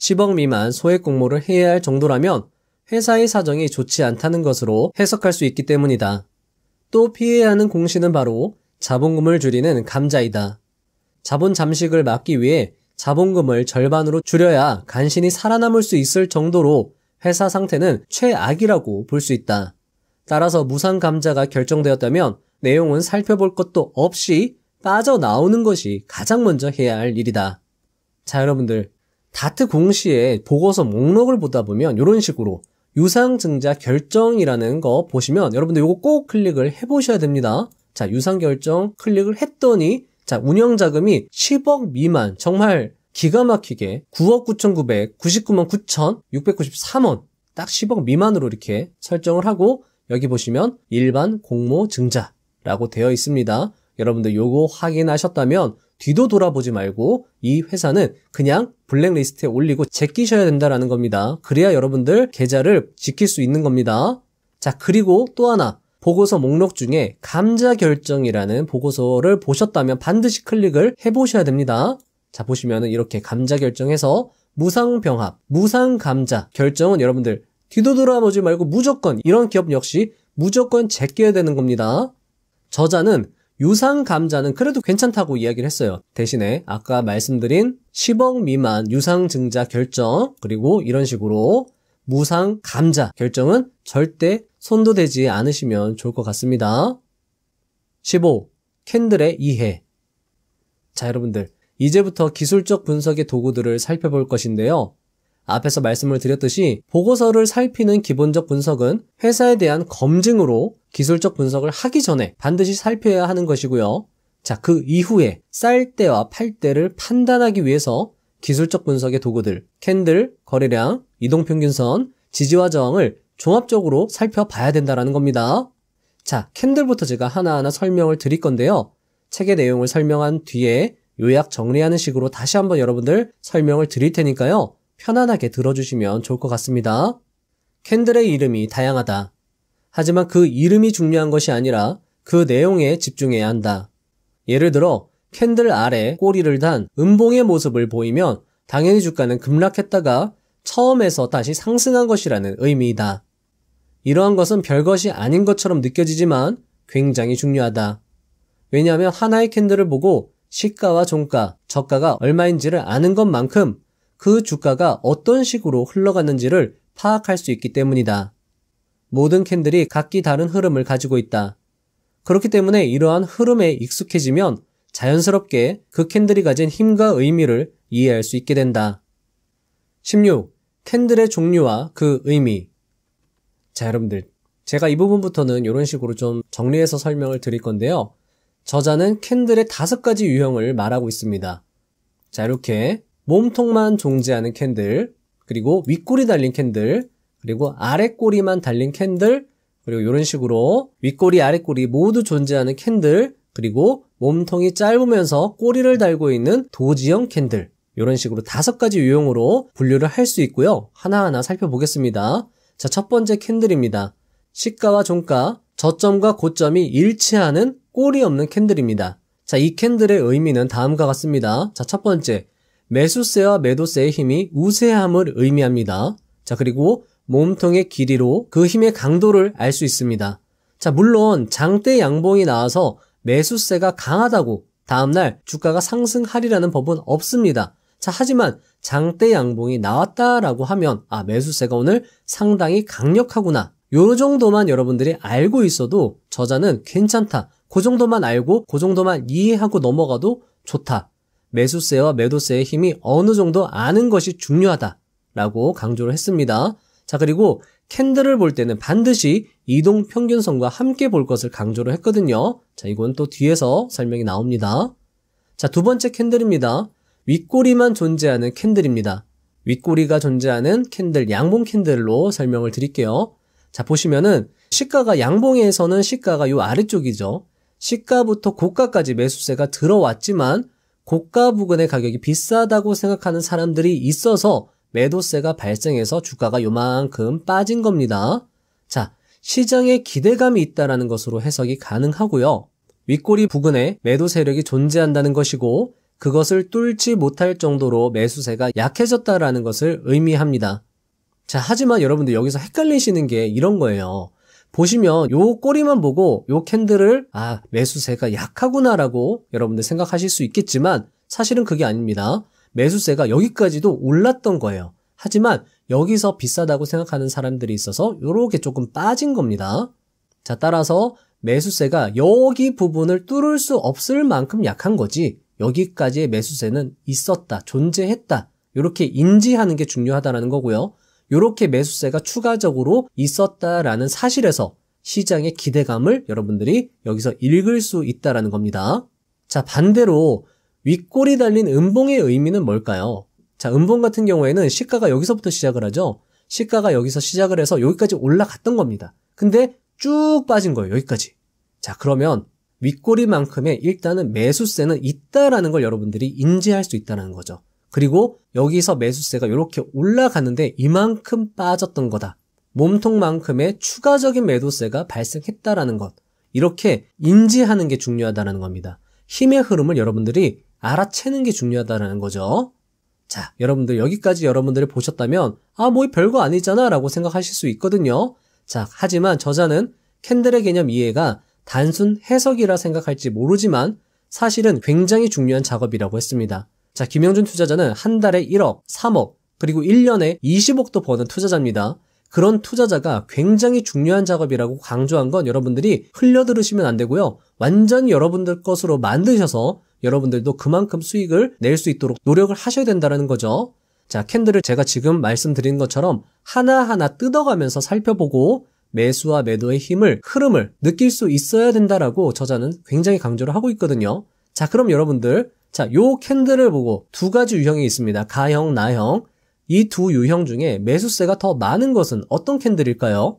십억 미만 소액 공모를 해야 할 정도라면 회사의 사정이 좋지 않다는 것으로 해석할 수 있기 때문이다. 또 피해야 하는 공시는 바로 자본금을 줄이는 감자이다. 자본 잠식을 막기 위해 자본금을 절반으로 줄여야 간신히 살아남을 수 있을 정도로 회사 상태는 최악이라고 볼 수 있다. 따라서 무상 감자가 결정되었다면 내용은 살펴볼 것도 없이 빠져나오는 것이 가장 먼저 해야 할 일이다. 자, 여러분들 다트 공시의 보고서 목록을 보다 보면 이런 식으로 유상증자 결정이라는 거 보시면 여러분들 이거 꼭 클릭을 해보셔야 됩니다. 자, 유상결정 클릭을 했더니 자 운영자금이 십억 미만 정말 기가 막히게 구억 구천구백구십구만 구천육백구십삼원 딱 십억 미만으로 이렇게 설정을 하고 여기 보시면 일반 공모 증자 라고 되어 있습니다. 여러분들 요거 확인하셨다면 뒤도 돌아보지 말고 이 회사는 그냥 블랙리스트에 올리고 제끼셔야 된다라는 겁니다. 그래야 여러분들 계좌를 지킬 수 있는 겁니다. 자, 그리고 또 하나 보고서 목록 중에 감자 결정이라는 보고서를 보셨다면 반드시 클릭을 해보셔야 됩니다. 자, 보시면은 이렇게 감자 결정해서 무상병합, 무상감자 결정은 여러분들 뒤도 돌아보지 말고 무조건 이런 기업 역시 무조건 제껴야 되는 겁니다. 저자는 유상감자는 그래도 괜찮다고 이야기를 했어요. 대신에 아까 말씀드린 십억 미만 유상증자 결정 그리고 이런 식으로 무상감자 결정은 절대 손도 대지 않으시면 좋을 것 같습니다. 십오. 캔들의 이해. 자, 여러분들 이제부터 기술적 분석의 도구들을 살펴볼 것인데요. 앞에서 말씀을 드렸듯이 보고서를 살피는 기본적 분석은 회사에 대한 검증으로 기술적 분석을 하기 전에 반드시 살펴야 하는 것이고요. 자, 그 이후에 쌀 때와 팔 때를 판단하기 위해서 기술적 분석의 도구들, 캔들, 거래량, 이동평균선, 지지와 저항을 종합적으로 살펴봐야 된다라는 겁니다. 자, 캔들부터 제가 하나하나 설명을 드릴 건데요. 책의 내용을 설명한 뒤에 요약 정리하는 식으로 다시 한번 여러분들 설명을 드릴 테니까요. 편안하게 들어주시면 좋을 것 같습니다. 캔들의 이름이 다양하다. 하지만 그 이름이 중요한 것이 아니라 그 내용에 집중해야 한다. 예를 들어 캔들 아래 꼬리를 단 음봉의 모습을 보이면 당연히 주가는 급락했다가 처음에서 다시 상승한 것이라는 의미이다. 이러한 것은 별것이 아닌 것처럼 느껴지지만 굉장히 중요하다. 왜냐하면 하나의 캔들을 보고 시가와 종가, 저가가 얼마인지를 아는 것만큼 그 주가가 어떤 식으로 흘러갔는지를 파악할 수 있기 때문이다. 모든 캔들이 각기 다른 흐름을 가지고 있다. 그렇기 때문에 이러한 흐름에 익숙해지면 자연스럽게 그 캔들이 가진 힘과 의미를 이해할 수 있게 된다. 십육. 캔들의 종류와 그 의미. 자, 여러분들, 제가 이 부분부터는 이런 식으로 좀 정리해서 설명을 드릴 건데요. 저자는 캔들의 다섯 가지 유형을 말하고 있습니다. 자, 이렇게 몸통만 존재하는 캔들, 그리고 윗꼬리 달린 캔들, 그리고 아랫꼬리만 달린 캔들, 그리고 이런 식으로 윗꼬리, 아랫꼬리 모두 존재하는 캔들, 그리고 몸통이 짧으면서 꼬리를 달고 있는 도지형 캔들, 이런 식으로 다섯 가지 유형으로 분류를 할 수 있고요. 하나하나 살펴보겠습니다. 자, 첫 번째 캔들입니다. 시가와 종가, 저점과 고점이 일치하는 꼬리 없는 캔들입니다. 자, 이 캔들의 의미는 다음과 같습니다. 자, 첫 번째, 매수세와 매도세의 힘이 우세함을 의미합니다. 자, 그리고 몸통의 길이로 그 힘의 강도를 알 수 있습니다. 자, 물론 장대 양봉이 나와서 매수세가 강하다고 다음날 주가가 상승하리라는 법은 없습니다. 자, 하지만 장대 양봉이 나왔다라고 하면 아, 매수세가 오늘 상당히 강력하구나, 요 정도만 여러분들이 알고 있어도 저자는 괜찮다, 그 정도만 알고 그 정도만 이해하고 넘어가도 좋다, 매수세와 매도세의 힘이 어느 정도 아는 것이 중요하다 라고 강조를 했습니다. 자, 그리고 캔들을 볼 때는 반드시 이동평균선과 함께 볼 것을 강조를 했거든요. 자, 이건 또 뒤에서 설명이 나옵니다. 자, 두 번째 캔들입니다. 윗꼬리만 존재하는 캔들입니다. 윗꼬리가 존재하는 캔들, 양봉 캔들로 설명을 드릴게요. 자, 보시면은 시가가, 양봉에서는 시가가 요 아래쪽이죠. 시가부터 고가까지 매수세가 들어왔지만 고가 부근의 가격이 비싸다고 생각하는 사람들이 있어서 매도세가 발생해서 주가가 요만큼 빠진 겁니다. 자, 시장에 기대감이 있다는 것으로 해석이 가능하고요. 윗꼬리 부근에 매도 세력이 존재한다는 것이고 그것을 뚫지 못할 정도로 매수세가 약해졌다라는 것을 의미합니다. 자, 하지만 여러분들 여기서 헷갈리시는 게 이런 거예요. 보시면 요 꼬리만 보고 요 캔들을 아, 매수세가 약하구나 라고 여러분들 생각하실 수 있겠지만 사실은 그게 아닙니다. 매수세가 여기까지도 올랐던 거예요. 하지만 여기서 비싸다고 생각하는 사람들이 있어서 요렇게 조금 빠진 겁니다. 자, 따라서 매수세가 여기 부분을 뚫을 수 없을 만큼 약한 거지 여기까지의 매수세는 있었다, 존재했다, 요렇게 인지하는 게 중요하다는 거고요. 요렇게 매수세가 추가적으로 있었다라는 사실에서 시장의 기대감을 여러분들이 여기서 읽을 수 있다라는 겁니다. 자, 반대로 윗꼬리 달린 음봉의 의미는 뭘까요? 자, 음봉 같은 경우에는 시가가 여기서부터 시작을 하죠. 시가가 여기서 시작을 해서 여기까지 올라갔던 겁니다. 근데 쭉 빠진 거예요, 여기까지. 자, 그러면 윗꼬리만큼의 일단은 매수세는 있다라는 걸 여러분들이 인지할 수 있다는 거죠. 그리고 여기서 매수세가 이렇게 올라갔는데 이만큼 빠졌던 거다, 몸통만큼의 추가적인 매도세가 발생했다라는 것, 이렇게 인지하는 게 중요하다는 겁니다. 힘의 흐름을 여러분들이 알아채는 게 중요하다는 거죠. 자, 여러분들 여기까지 여러분들이 보셨다면 아, 뭐 별거 아니잖아 라고 생각하실 수 있거든요. 자, 하지만 저자는 캔들의 개념 이해가 단순 해석이라 생각할지 모르지만 사실은 굉장히 중요한 작업이라고 했습니다. 자, 김형준 투자자는 한 달에 일억, 삼억, 그리고 일 년에 이십억도 버는 투자자입니다. 그런 투자자가 굉장히 중요한 작업이라고 강조한 건 여러분들이 흘려들으시면 안 되고요. 완전히 여러분들 것으로 만드셔서 여러분들도 그만큼 수익을 낼 수 있도록 노력을 하셔야 된다는 거죠. 자, 캔들을 제가 지금 말씀드린 것처럼 하나하나 뜯어가면서 살펴보고 매수와 매도의 힘을, 흐름을 느낄 수 있어야 된다라고 저자는 굉장히 강조를 하고 있거든요. 자, 그럼 여러분들, 자, 요 캔들을 보고 두 가지 유형이 있습니다. 가형, 나형. 이 두 유형 중에 매수세가 더 많은 것은 어떤 캔들일까요?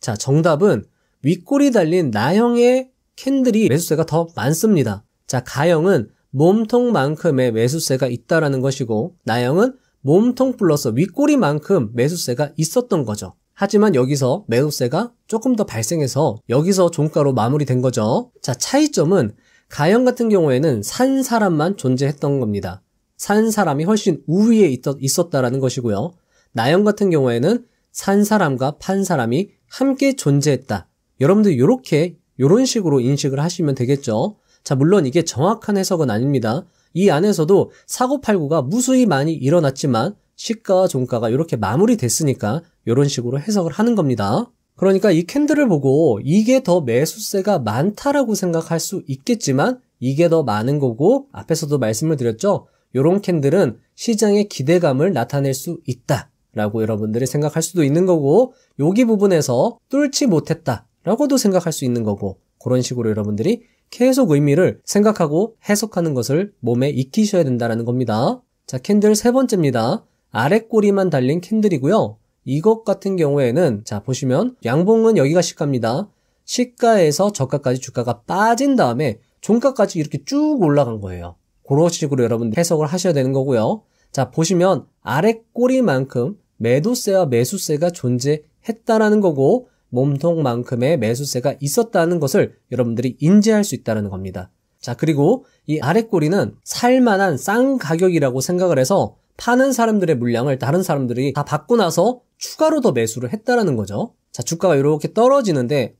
자, 정답은 윗꼬리 달린 나형의 캔들이 매수세가 더 많습니다. 자, 가형은 몸통만큼의 매수세가 있다라는 것이고 나형은 몸통 플러스 윗꼬리만큼 매수세가 있었던 거죠. 하지만 여기서 매도세가 조금 더 발생해서 여기서 종가로 마무리된 거죠. 자, 차이점은 가연 같은 경우에는 산 사람만 존재했던 겁니다. 산 사람이 훨씬 우위에 있었다라는 것이고요. 나연 같은 경우에는 산 사람과 판 사람이 함께 존재했다. 여러분들 요렇게 요런 식으로 인식을 하시면 되겠죠. 자, 물론 이게 정확한 해석은 아닙니다. 이 안에서도 사고팔고가 무수히 많이 일어났지만 시가와 종가가 이렇게 마무리됐으니까 이런 식으로 해석을 하는 겁니다. 그러니까 이 캔들을 보고 이게 더 매수세가 많다라고 생각할 수 있겠지만 이게 더 많은 거고, 앞에서도 말씀을 드렸죠. 이런 캔들은 시장의 기대감을 나타낼 수 있다라고 여러분들이 생각할 수도 있는 거고, 여기 부분에서 뚫지 못했다라고도 생각할 수 있는 거고, 그런 식으로 여러분들이 계속 의미를 생각하고 해석하는 것을 몸에 익히셔야 된다는 겁니다. 자, 캔들 세 번째입니다. 아래 꼬리만 달린 캔들이고요. 이것 같은 경우에는 자 보시면 양봉은 여기가 시가입니다. 시가에서 저가까지 주가가 빠진 다음에 종가까지 이렇게 쭉 올라간 거예요. 그런 식으로 여러분 해석을 하셔야 되는 거고요. 자 보시면 아래 꼬리만큼 매도세와 매수세가 존재했다라는 거고, 몸통만큼의 매수세가 있었다는 것을 여러분들이 인지할 수 있다는 겁니다. 자 그리고 이 아래 꼬리는 살만한 싼 가격이라고 생각을 해서 파는 사람들의 물량을 다른 사람들이 다 받고 나서 추가로 더 매수를 했다라는 거죠. 자, 주가가 이렇게 떨어지는데,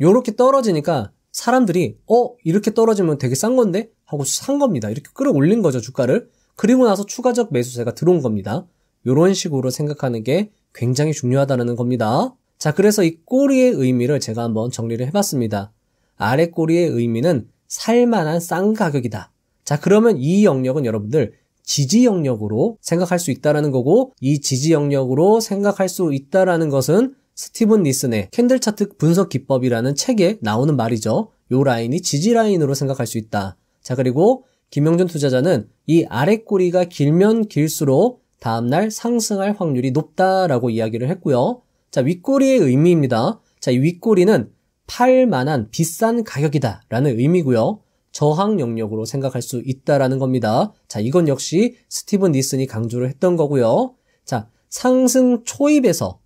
이렇게 떨어지니까 사람들이 어? 이렇게 떨어지면 되게 싼 건데? 하고 산 겁니다. 이렇게 끌어올린 거죠, 주가를. 그리고 나서 추가적 매수세가 들어온 겁니다. 이런 식으로 생각하는 게 굉장히 중요하다는 겁니다. 자, 그래서 이 꼬리의 의미를 제가 한번 정리를 해봤습니다. 아래 꼬리의 의미는 살만한 싼 가격이다. 자, 그러면 이 영역은 여러분들 지지 영역으로 생각할 수 있다는 거고, 이 지지 영역으로 생각할 수 있다는 것은 스티븐 니슨의 캔들 차트 분석 기법이라는 책에 나오는 말이죠. 요 라인이 지지 라인으로 생각할 수 있다. 자 그리고 김형준 투자자는 이 아래 꼬리가 길면 길수록 다음날 상승할 확률이 높다라고 이야기를 했고요. 자 윗꼬리의 의미입니다. 자 이 윗꼬리는 팔만한 비싼 가격이다 라는 의미고요. 저항 영역으로 생각할 수 있다라는 겁니다. 자, 이건 역시 스티븐 니슨이 강조를 했던 거고요. 자, 상승 초입에서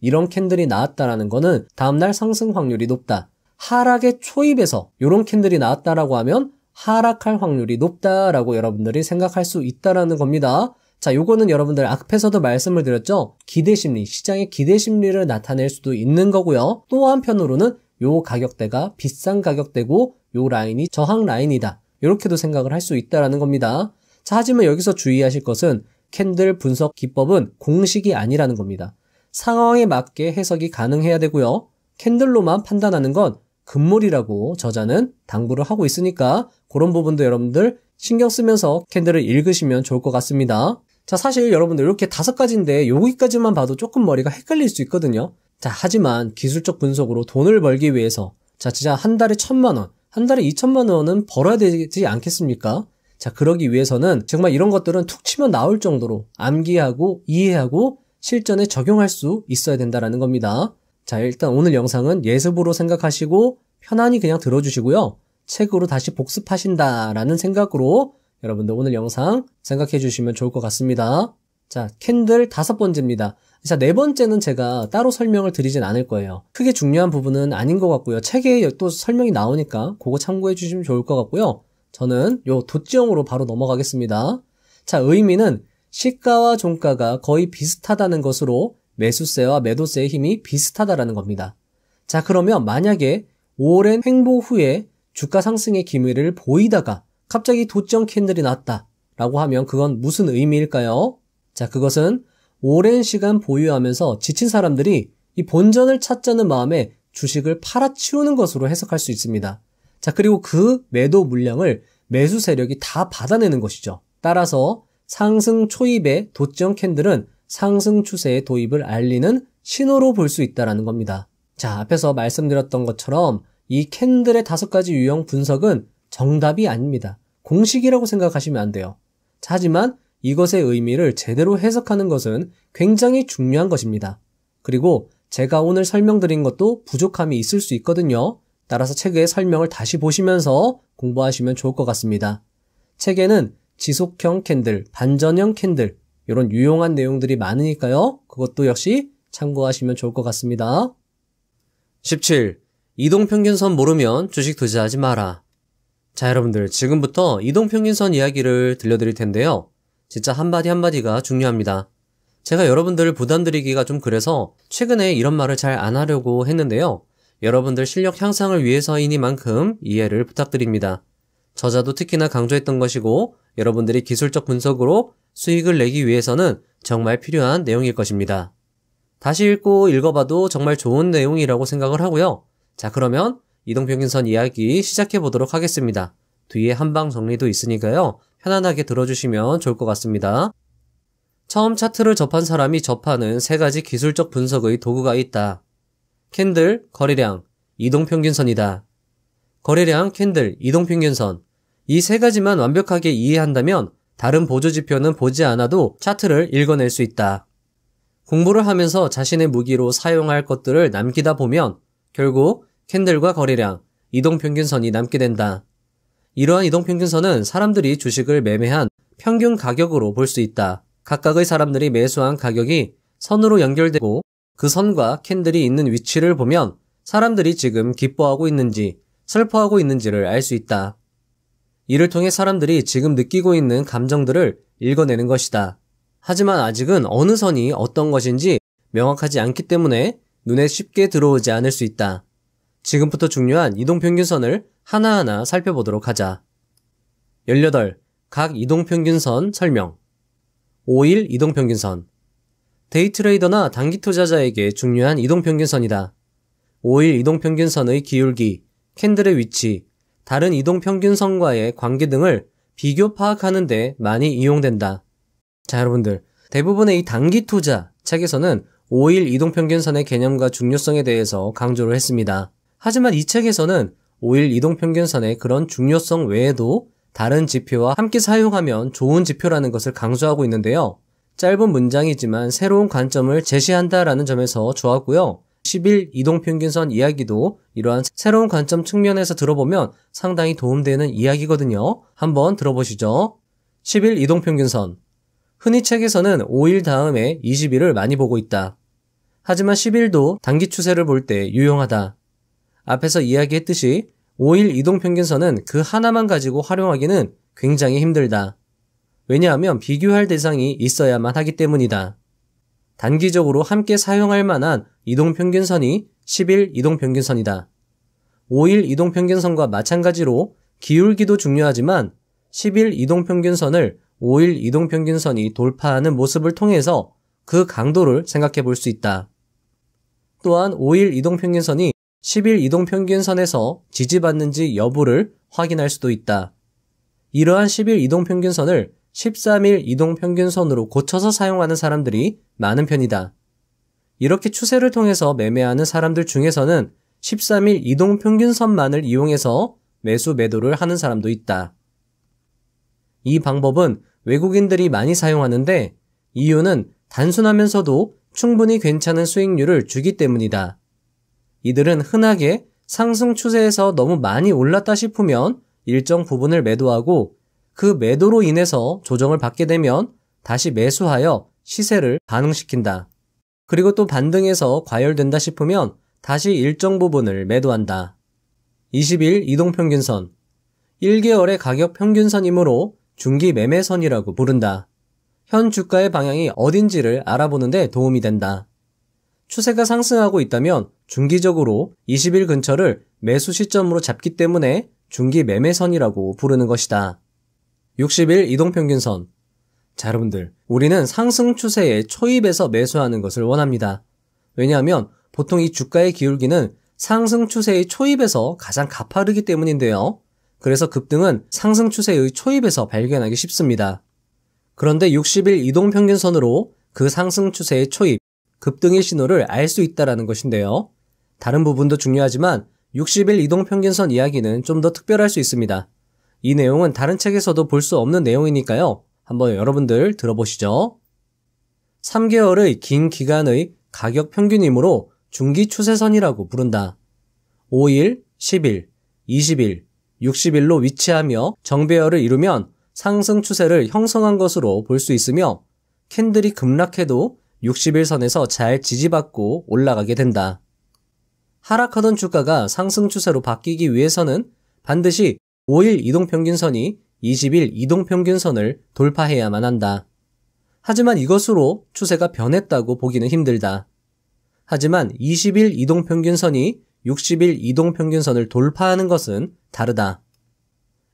이런 캔들이 나왔다라는 거는 다음날 상승 확률이 높다. 하락의 초입에서 이런 캔들이 나왔다라고 하면 하락할 확률이 높다라고 여러분들이 생각할 수 있다라는 겁니다. 자, 요거는 여러분들 앞에서도 말씀을 드렸죠. 기대심리, 시장의 기대심리를 나타낼 수도 있는 거고요. 또 한편으로는 요 가격대가 비싼 가격대고 요 라인이 저항 라인이다. 이렇게도 생각을 할 수 있다라는 겁니다. 자, 하지만 여기서 주의하실 것은 캔들 분석 기법은 공식이 아니라는 겁니다. 상황에 맞게 해석이 가능해야 되고요. 캔들로만 판단하는 건 금물이라고 저자는 당부를 하고 있으니까 그런 부분도 여러분들 신경 쓰면서 캔들을 읽으시면 좋을 것 같습니다. 자, 사실 여러분들 이렇게 다섯 가지인데 여기까지만 봐도 조금 머리가 헷갈릴 수 있거든요. 자, 하지만 기술적 분석으로 돈을 벌기 위해서 자, 진짜 한 달에 천만 원, 한 달에 이천만 원은 벌어야 되지 않겠습니까? 자, 그러기 위해서는 정말 이런 것들은 툭 치면 나올 정도로 암기하고 이해하고 실전에 적용할 수 있어야 된다라는 겁니다. 자, 일단 오늘 영상은 예습으로 생각하시고 편안히 그냥 들어주시고요. 책으로 다시 복습하신다라는 생각으로 여러분들 오늘 영상 생각해 주시면 좋을 것 같습니다. 자, 캔들 다섯 번째입니다. 자, 네 번째는 제가 따로 설명을 드리진 않을 거예요. 크게 중요한 부분은 아닌 것 같고요. 책에 또 설명이 나오니까 그거 참고해 주시면 좋을 것 같고요. 저는 요 도치형으로 바로 넘어가겠습니다. 자, 의미는 시가와 종가가 거의 비슷하다는 것으로 매수세와 매도세의 힘이 비슷하다라는 겁니다. 자, 그러면 만약에 오랜 횡보 후에 주가 상승의 기미를 보이다가 갑자기 도치형 캔들이 났다라고 하면 그건 무슨 의미일까요? 자, 그것은 오랜 시간 보유하면서 지친 사람들이 이 본전을 찾자는 마음에 주식을 팔아치우는 것으로 해석할 수 있습니다. 자, 그리고 그 매도 물량을 매수 세력이 다 받아내는 것이죠. 따라서 상승 초입의 도치형 캔들은 상승 추세의 도입을 알리는 신호로 볼 수 있다는 겁니다. 자, 앞에서 말씀드렸던 것처럼 이 캔들의 다섯 가지 유형 분석은 정답이 아닙니다. 공식이라고 생각하시면 안 돼요. 자, 하지만 이것의 의미를 제대로 해석하는 것은 굉장히 중요한 것입니다. 그리고 제가 오늘 설명드린 것도 부족함이 있을 수 있거든요. 따라서 책의 설명을 다시 보시면서 공부하시면 좋을 것 같습니다. 책에는 지속형 캔들, 반전형 캔들 이런 유용한 내용들이 많으니까요. 그것도 역시 참고하시면 좋을 것 같습니다. 십칠. 이동평균선 모르면 주식 투자하지 마라. 자, 여러분들 지금부터 이동평균선 이야기를 들려드릴 텐데요. 진짜 한마디 한마디가 중요합니다. 제가 여러분들 부담드리기가 좀 그래서 최근에 이런 말을 잘 안 하려고 했는데요. 여러분들 실력 향상을 위해서이니만큼 이해를 부탁드립니다. 저자도 특히나 강조했던 것이고 여러분들이 기술적 분석으로 수익을 내기 위해서는 정말 필요한 내용일 것입니다. 다시 읽고 읽어봐도 정말 좋은 내용이라고 생각을 하고요. 자, 그러면 이동평균선 이야기 시작해 보도록 하겠습니다. 뒤에 한방 정리도 있으니까요. 편안하게 들어주시면 좋을 것 같습니다. 처음 차트를 접한 사람이 접하는 세 가지 기술적 분석의 도구가 있다. 캔들, 거래량, 이동평균선이다. 거래량, 캔들, 이동평균선. 이 세 가지만 완벽하게 이해한다면 다른 보조지표는 보지 않아도 차트를 읽어낼 수 있다. 공부를 하면서 자신의 무기로 사용할 것들을 남기다 보면 결국 캔들과 거래량, 이동평균선이 남게 된다. 이러한 이동평균선은 사람들이 주식을 매매한 평균 가격으로 볼 수 있다. 각각의 사람들이 매수한 가격이 선으로 연결되고 그 선과 캔들이 있는 위치를 보면 사람들이 지금 기뻐하고 있는지 슬퍼하고 있는지를 알 수 있다. 이를 통해 사람들이 지금 느끼고 있는 감정들을 읽어내는 것이다. 하지만 아직은 어느 선이 어떤 것인지 명확하지 않기 때문에 눈에 쉽게 들어오지 않을 수 있다. 지금부터 중요한 이동평균선을 하나하나 살펴보도록 하자. 열여덟. 각 이동평균선 설명. 오일 이동평균선. 데이트레이더나 단기 투자자에게 중요한 이동평균선이다. 오일 이동평균선의 기울기, 캔들의 위치, 다른 이동평균선과의 관계 등을 비교 파악하는 데 많이 이용된다. 자, 여러분들 대부분의 이 단기 투자 책에서는 오일 이동평균선의 개념과 중요성에 대해서 강조를 했습니다. 하지만 이 책에서는 오일 이동평균선의 그런 중요성 외에도 다른 지표와 함께 사용하면 좋은 지표라는 것을 강조하고 있는데요. 짧은 문장이지만 새로운 관점을 제시한다라는 점에서 좋았고요. 십일 이동평균선 이야기도 이러한 새로운 관점 측면에서 들어보면 상당히 도움되는 이야기거든요. 한번 들어보시죠. 십일 이동평균선. 흔히 책에서는 오일 다음에 이십일을 많이 보고 있다. 하지만 십일도 단기 추세를 볼 때 유용하다. 앞에서 이야기했듯이 오일 이동평균선은 그 하나만 가지고 활용하기는 굉장히 힘들다. 왜냐하면 비교할 대상이 있어야만 하기 때문이다. 단기적으로 함께 사용할 만한 이동평균선이 십일 이동평균선이다. 오일 이동평균선과 마찬가지로 기울기도 중요하지만 십일 이동평균선을 오일 이동평균선이 돌파하는 모습을 통해서 그 강도를 생각해 볼 수 있다. 또한 오일 이동평균선이 십일 이동평균선에서 지지받는지 여부를 확인할 수도 있다. 이러한 십일 이동평균선을 십삼일 이동평균선으로 고쳐서 사용하는 사람들이 많은 편이다. 이렇게 추세를 통해서 매매하는 사람들 중에서는 십삼일 이동평균선만을 이용해서 매수 매도를 하는 사람도 있다. 이 방법은 외국인들이 많이 사용하는데 이유는 단순하면서도 충분히 괜찮은 수익률을 주기 때문이다. 이들은 흔하게 상승 추세에서 너무 많이 올랐다 싶으면 일정 부분을 매도하고 그 매도로 인해서 조정을 받게 되면 다시 매수하여 시세를 반응시킨다. 그리고 또 반등해서 과열된다 싶으면 다시 일정 부분을 매도한다. 이십일 이동평균선. 일 개월의 가격 평균선이므로 중기 매매선이라고 부른다. 현 주가의 방향이 어딘지를 알아보는 데 도움이 된다. 추세가 상승하고 있다면 중기적으로 이십일 근처를 매수 시점으로 잡기 때문에 중기 매매선이라고 부르는 것이다. 육십일 이동평균선. 자, 여러분들 우리는 상승 추세에 초입에서 매수하는 것을 원합니다. 왜냐하면 보통 이 주가의 기울기는 상승 추세의 초입에서 가장 가파르기 때문인데요. 그래서 급등은 상승 추세의 초입에서 발견하기 쉽습니다. 그런데 육십일 이동평균선으로 그 상승 추세의 초입, 급등의 신호를 알 수 있다는 것인데요. 다른 부분도 중요하지만 육십일 이동평균선 이야기는 좀 더 특별할 수 있습니다. 이 내용은 다른 책에서도 볼 수 없는 내용이니까요. 한번 여러분들 들어보시죠. 삼 개월의 긴 기간의 가격 평균이므로 중기 추세선이라고 부른다. 오일, 십일, 이십일, 육십일로 위치하며 정배열을 이루면 상승 추세를 형성한 것으로 볼 수 있으며 캔들이 급락해도 육십일선에서 잘 지지받고 올라가게 된다. 하락하던 주가가 상승 추세로 바뀌기 위해서는 반드시 오 일 이동평균선이 이십 일 이동평균선을 돌파해야만 한다. 하지만 이것으로 추세가 변했다고 보기는 힘들다. 하지만 이십 일 이동평균선이 육십 일 이동평균선을 돌파하는 것은 다르다.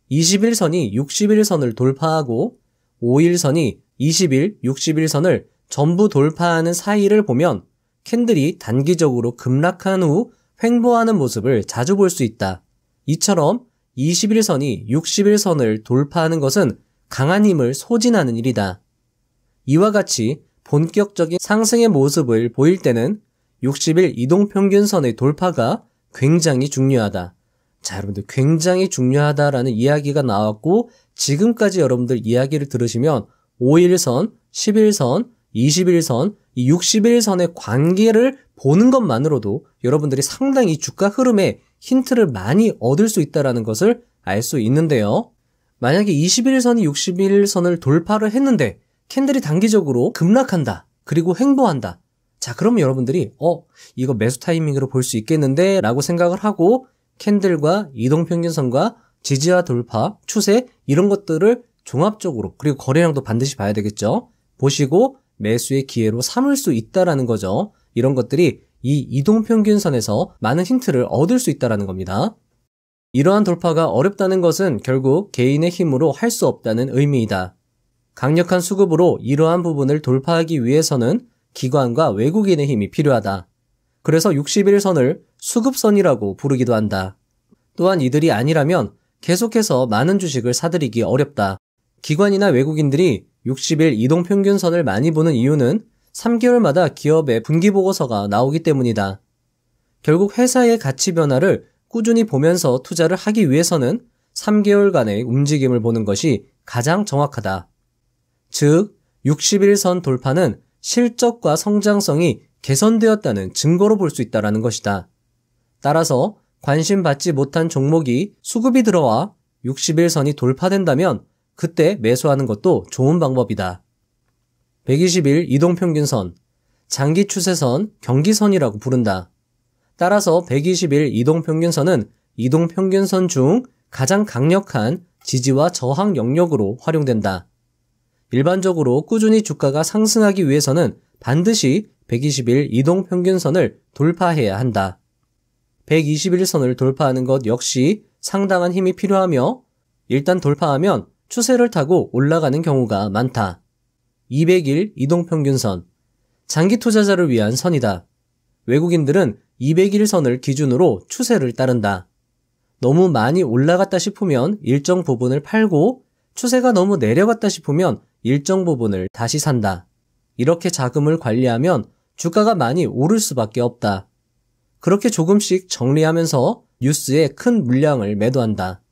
이십 일선이 육십 일선을 돌파하고 오 일선이 이십 일, 육십 일선을 전부 돌파하는 사이를 보면 캔들이 단기적으로 급락한 후 횡보하는 모습을 자주 볼 수 있다. 이처럼 이십 일선이 육십 일선을 돌파하는 것은 강한 힘을 소진하는 일이다. 이와 같이 본격적인 상승의 모습을 보일 때는 육십 일 이동평균선의 돌파가 굉장히 중요하다. 자, 여러분들 굉장히 중요하다라는 이야기가 나왔고, 지금까지 여러분들 이야기를 들으시면 오 일선, 십 일선, 이십 일선, 이 육십 일선의 관계를 보는 것만으로도 여러분들이 상당히 주가 흐름에 힌트를 많이 얻을 수 있다는 것을 알 수 있는데요. 만약에 이십 일선이 육십 일선을 돌파를 했는데 캔들이 단기적으로 급락한다. 그리고 횡보한다. 자, 그럼 여러분들이 어 이거 매수 타이밍으로 볼 수 있겠는데 라고 생각을 하고 캔들과 이동평균선과 지지와 돌파, 추세 이런 것들을 종합적으로, 그리고 거래량도 반드시 봐야 되겠죠. 보시고 매수의 기회로 삼을 수 있다라는 거죠. 이런 것들이 이 이동평균선에서 많은 힌트를 얻을 수 있다라는 겁니다. 이러한 돌파가 어렵다는 것은 결국 개인의 힘으로 할 수 없다는 의미이다. 강력한 수급으로 이러한 부분을 돌파하기 위해서는 기관과 외국인의 힘이 필요하다. 그래서 육십 일선을 수급선이라고 부르기도 한다. 또한 이들이 아니라면 계속해서 많은 주식을 사들이기 어렵다. 기관이나 외국인들이 육십 일 이동평균선을 많이 보는 이유는 삼 개월마다 기업의 분기보고서가 나오기 때문이다. 결국 회사의 가치 변화를 꾸준히 보면서 투자를 하기 위해서는 삼 개월간의 움직임을 보는 것이 가장 정확하다. 즉, 육십 일선 돌파는 실적과 성장성이 개선되었다는 증거로 볼 수 있다는 것이다. 따라서 관심 받지 못한 종목이 수급이 들어와 육십 일선이 돌파된다면 그때 매수하는 것도 좋은 방법이다. 백이십 일 이동평균선, 장기 추세선, 경기선이라고 부른다. 따라서 백이십 일 이동평균선은 이동평균선 중 가장 강력한 지지와 저항 영역으로 활용된다. 일반적으로 꾸준히 주가가 상승하기 위해서는 반드시 백이십 일 이동평균선을 돌파해야 한다. 백이십 일선을 돌파하는 것 역시 상당한 힘이 필요하며 일단 돌파하면 추세를 타고 올라가는 경우가 많다. 이백 일 이동평균선, 장기 투자자를 위한 선이다. 외국인들은 이백 일선을 기준으로 추세를 따른다. 너무 많이 올라갔다 싶으면 일정 부분을 팔고 추세가 너무 내려갔다 싶으면 일정 부분을 다시 산다. 이렇게 자금을 관리하면 주가가 많이 오를 수밖에 없다. 그렇게 조금씩 정리하면서 뉴스에 큰 물량을 매도한다.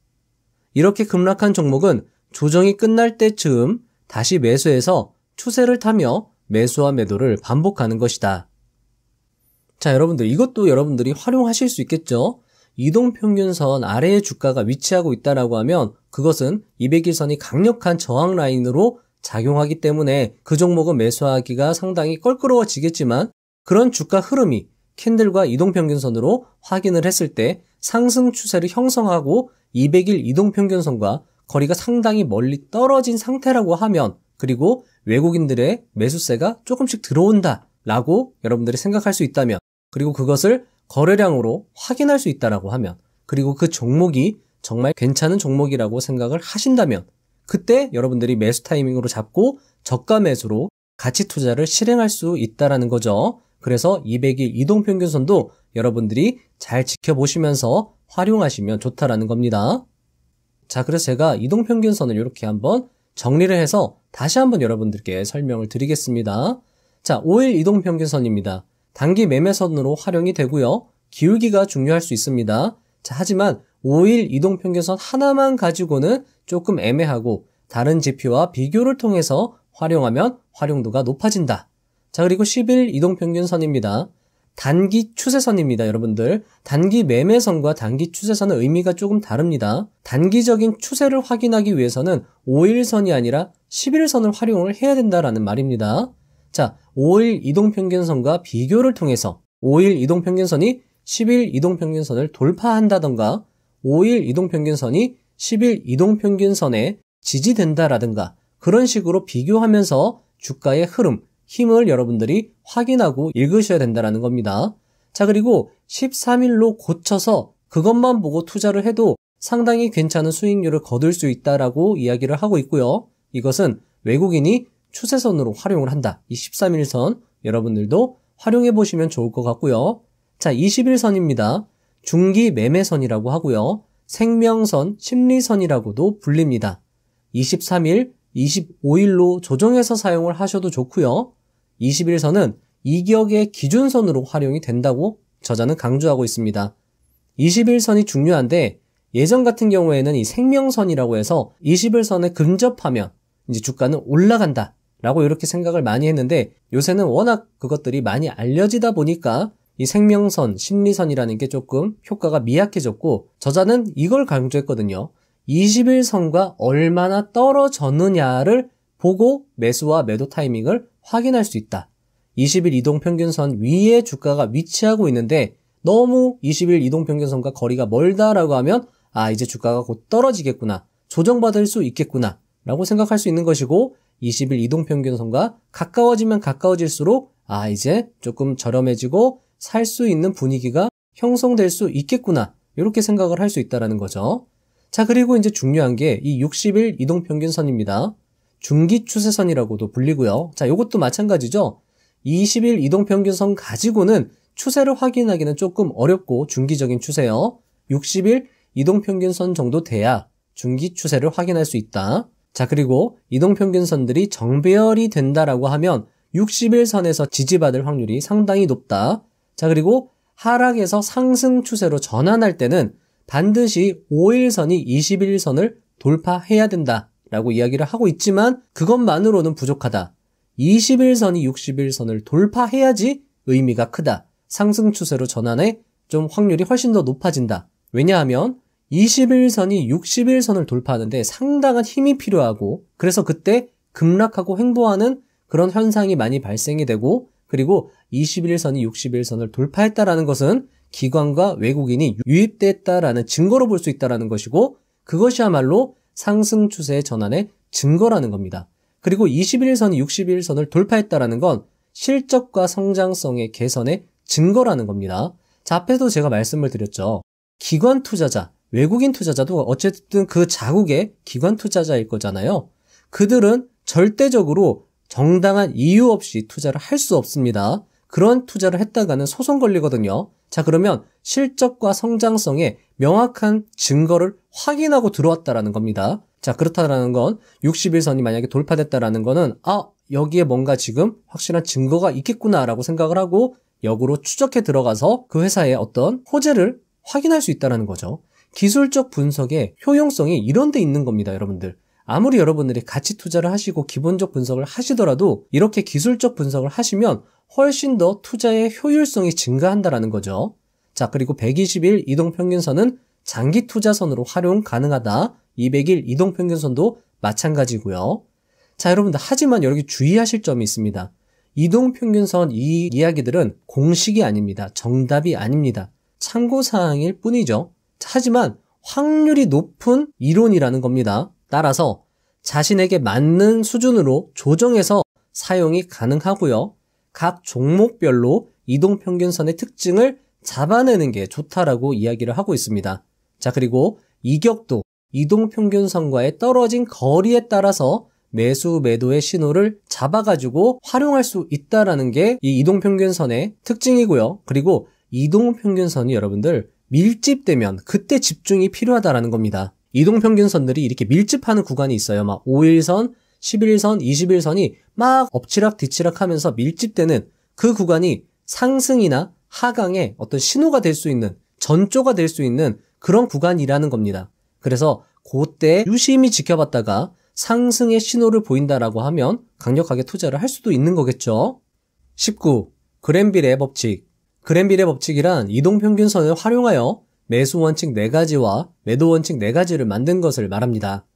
이렇게 급락한 종목은 조정이 끝날 때쯤 다시 매수해서 추세를 타며 매수와 매도를 반복하는 것이다. 자, 여러분들 이것도 여러분들이 활용하실 수 있겠죠? 이동평균선 아래에 주가가 위치하고 있다라고 하면 그것은 이백 일선이 강력한 저항 라인으로 작용하기 때문에 그 종목은 매수하기가 상당히 껄끄러워지겠지만, 그런 주가 흐름이 캔들과 이동평균선으로 확인을 했을 때 상승 추세를 형성하고 이백 일 이동평균선과 거리가 상당히 멀리 떨어진 상태라고 하면, 그리고 외국인들의 매수세가 조금씩 들어온다 라고 여러분들이 생각할 수 있다면, 그리고 그것을 거래량으로 확인할 수 있다라고 하면, 그리고 그 종목이 정말 괜찮은 종목이라고 생각을 하신다면 그때 여러분들이 매수 타이밍으로 잡고 저가 매수로 가치 투자를 실행할 수 있다라는 거죠. 그래서 이백 일 이동평균선도 여러분들이 잘 지켜보시면서 활용하시면 좋다라는 겁니다. 자, 그래서 제가 이동평균선을 이렇게 한번 정리를 해서 다시 한번 여러분들께 설명을 드리겠습니다. 자, 오 일 이동평균선입니다. 단기 매매선으로 활용이 되고요. 기울기가 중요할 수 있습니다. 자, 하지만 오 일 이동평균선 하나만 가지고는 조금 애매하고 다른 지표와 비교를 통해서 활용하면 활용도가 높아진다. 자, 그리고 십 일 이동평균선입니다. 단기 추세선입니다, 여러분들. 단기 매매선과 단기 추세선은 의미가 조금 다릅니다. 단기적인 추세를 확인하기 위해서는 오 일선이 아니라 십 일선을 활용을 해야 된다라는 말입니다. 자, 오 일 이동평균선과 비교를 통해서 오 일 이동평균선이 십 일 이동평균선을 돌파한다던가 오 일 이동평균선이 십 일 이동평균선에 지지된다라든가 그런 식으로 비교하면서 주가의 흐름, 힘을 여러분들이 확인하고 읽으셔야 된다라는 겁니다. 자, 그리고 십삼 일로 고쳐서 그것만 보고 투자를 해도 상당히 괜찮은 수익률을 거둘 수 있다라고 이야기를 하고 있고요. 이것은 외국인이 추세선으로 활용을 한다. 이 십삼 일 선 여러분들도 활용해 보시면 좋을 것 같고요. 자, 이십 일 선입니다. 중기 매매선이라고 하고요. 생명선, 심리선이라고도 불립니다. 이십삼 일, 이십오 일로 조정해서 사용을 하셔도 좋고요. 이십 일 선은 이격의 기준선으로 활용이 된다고 저자는 강조하고 있습니다. 이십 일 선이 중요한데 예전 같은 경우에는 이 생명선이라고 해서 이십 일 선에 근접하면 이제 주가는 올라간다 라고 이렇게 생각을 많이 했는데 요새는 워낙 그것들이 많이 알려지다 보니까 이 생명선, 심리선이라는 게 조금 효과가 미약해졌고 저자는 이걸 강조했거든요. 이십 일 선과 얼마나 떨어졌느냐를 보고 매수와 매도 타이밍을 확인할 수 있다. 이십 일 이동평균선 위에 주가가 위치하고 있는데 너무 이십 일 이동평균선과 거리가 멀다라고 하면 아, 이제 주가가 곧 떨어지겠구나, 조정받을 수 있겠구나 라고 생각할 수 있는 것이고, 이십 일 이동평균선과 가까워지면 가까워질수록 아, 이제 조금 저렴해지고 살 수 있는 분위기가 형성될 수 있겠구나, 이렇게 생각을 할 수 있다는 거죠. 자, 그리고 이제 중요한 게 이 육십 일 이동평균선입니다. 중기 추세선이라고도 불리고요. 자, 이것도 마찬가지죠. 이십 일 이동평균선 가지고는 추세를 확인하기는 조금 어렵고 중기적인 추세요. 육십 일 이동평균선 정도 돼야 중기 추세를 확인할 수 있다. 자, 그리고 이동평균선들이 정배열이 된다라고 하면 육십 일 선에서 지지받을 확률이 상당히 높다. 자, 그리고 하락에서 상승 추세로 전환할 때는 반드시 오 일 선이 이십 일 선을 돌파해야 된다라고 이야기를 하고 있지만 그것만으로는 부족하다. 이십 일 선이 육십 일 선을 돌파해야지 의미가 크다. 상승 추세로 전환해 좀 확률이 훨씬 더 높아진다. 왜냐하면 이십 일 선이 육십 일 선을 돌파하는데 상당한 힘이 필요하고 그래서 그때 급락하고 횡보하는 그런 현상이 많이 발생이 되고, 그리고 이십 일 선이 육십 일 선을 돌파했다라는 것은 기관과 외국인이 유입됐다라는 증거로 볼 수 있다는 것이고 그것이야말로 상승 추세의 전환의 증거라는 겁니다. 그리고 이십 일 선이 육십 일 선을 돌파했다라는 건 실적과 성장성의 개선의 증거라는 겁니다. 자, 앞에도 제가 말씀을 드렸죠. 기관 투자자, 외국인 투자자도 어쨌든 그 자국의 기관 투자자일 거잖아요. 그들은 절대적으로 정당한 이유 없이 투자를 할 수 없습니다. 그런 투자를 했다가는 소송 걸리거든요. 자, 그러면 실적과 성장성에 명확한 증거를 확인하고 들어왔다라는 겁니다. 자, 그렇다라는 건 육십 일 선이 만약에 돌파됐다라는 거는 아, 여기에 뭔가 지금 확실한 증거가 있겠구나라고 생각을 하고 역으로 추적해 들어가서 그 회사의 어떤 호재를 확인할 수 있다라는 거죠. 기술적 분석의 효용성이 이런 데 있는 겁니다, 여러분들. 아무리 여러분들이 같이 투자를 하시고 기본적 분석을 하시더라도 이렇게 기술적 분석을 하시면 훨씬 더 투자의 효율성이 증가한다라는 거죠. 자, 그리고 백이십 일 이동평균선은 장기 투자선으로 활용 가능하다. 이백 일 이동평균선도 마찬가지고요. 자, 여러분들, 하지만 여기 주의하실 점이 있습니다. 이동평균선 이 이야기들은 공식이 아닙니다. 정답이 아닙니다. 참고사항일 뿐이죠. 자, 하지만 확률이 높은 이론이라는 겁니다. 따라서 자신에게 맞는 수준으로 조정해서 사용이 가능하고요. 각 종목별로 이동평균선의 특징을 잡아내는 게 좋다라고 이야기를 하고 있습니다. 자, 그리고 이격도 이동평균선과의 떨어진 거리에 따라서 매수 매도의 신호를 잡아가지고 활용할 수 있다라는 게 이 이동평균선의 특징이고요. 그리고 이동평균선이 여러분들 밀집되면 그때 집중이 필요하다라는 겁니다. 이동평균선들이 이렇게 밀집하는 구간이 있어요. 막 오 일 선, 십일 일 선, 이십 일 선이 막 엎치락 뒤치락 하면서 밀집되는 그 구간이 상승이나 하강의 어떤 신호가 될 수 있는, 전조가 될 수 있는 그런 구간이라는 겁니다. 그래서 그때 유심히 지켜봤다가 상승의 신호를 보인다라고 하면 강력하게 투자를 할 수도 있는 거겠죠. 십구. 그랜빌의 법칙. 그랜빌의 법칙이란 이동평균선을 활용하여 매수원칙 네 가지와 매도원칙 네 가지를 만든 것을 말합니다.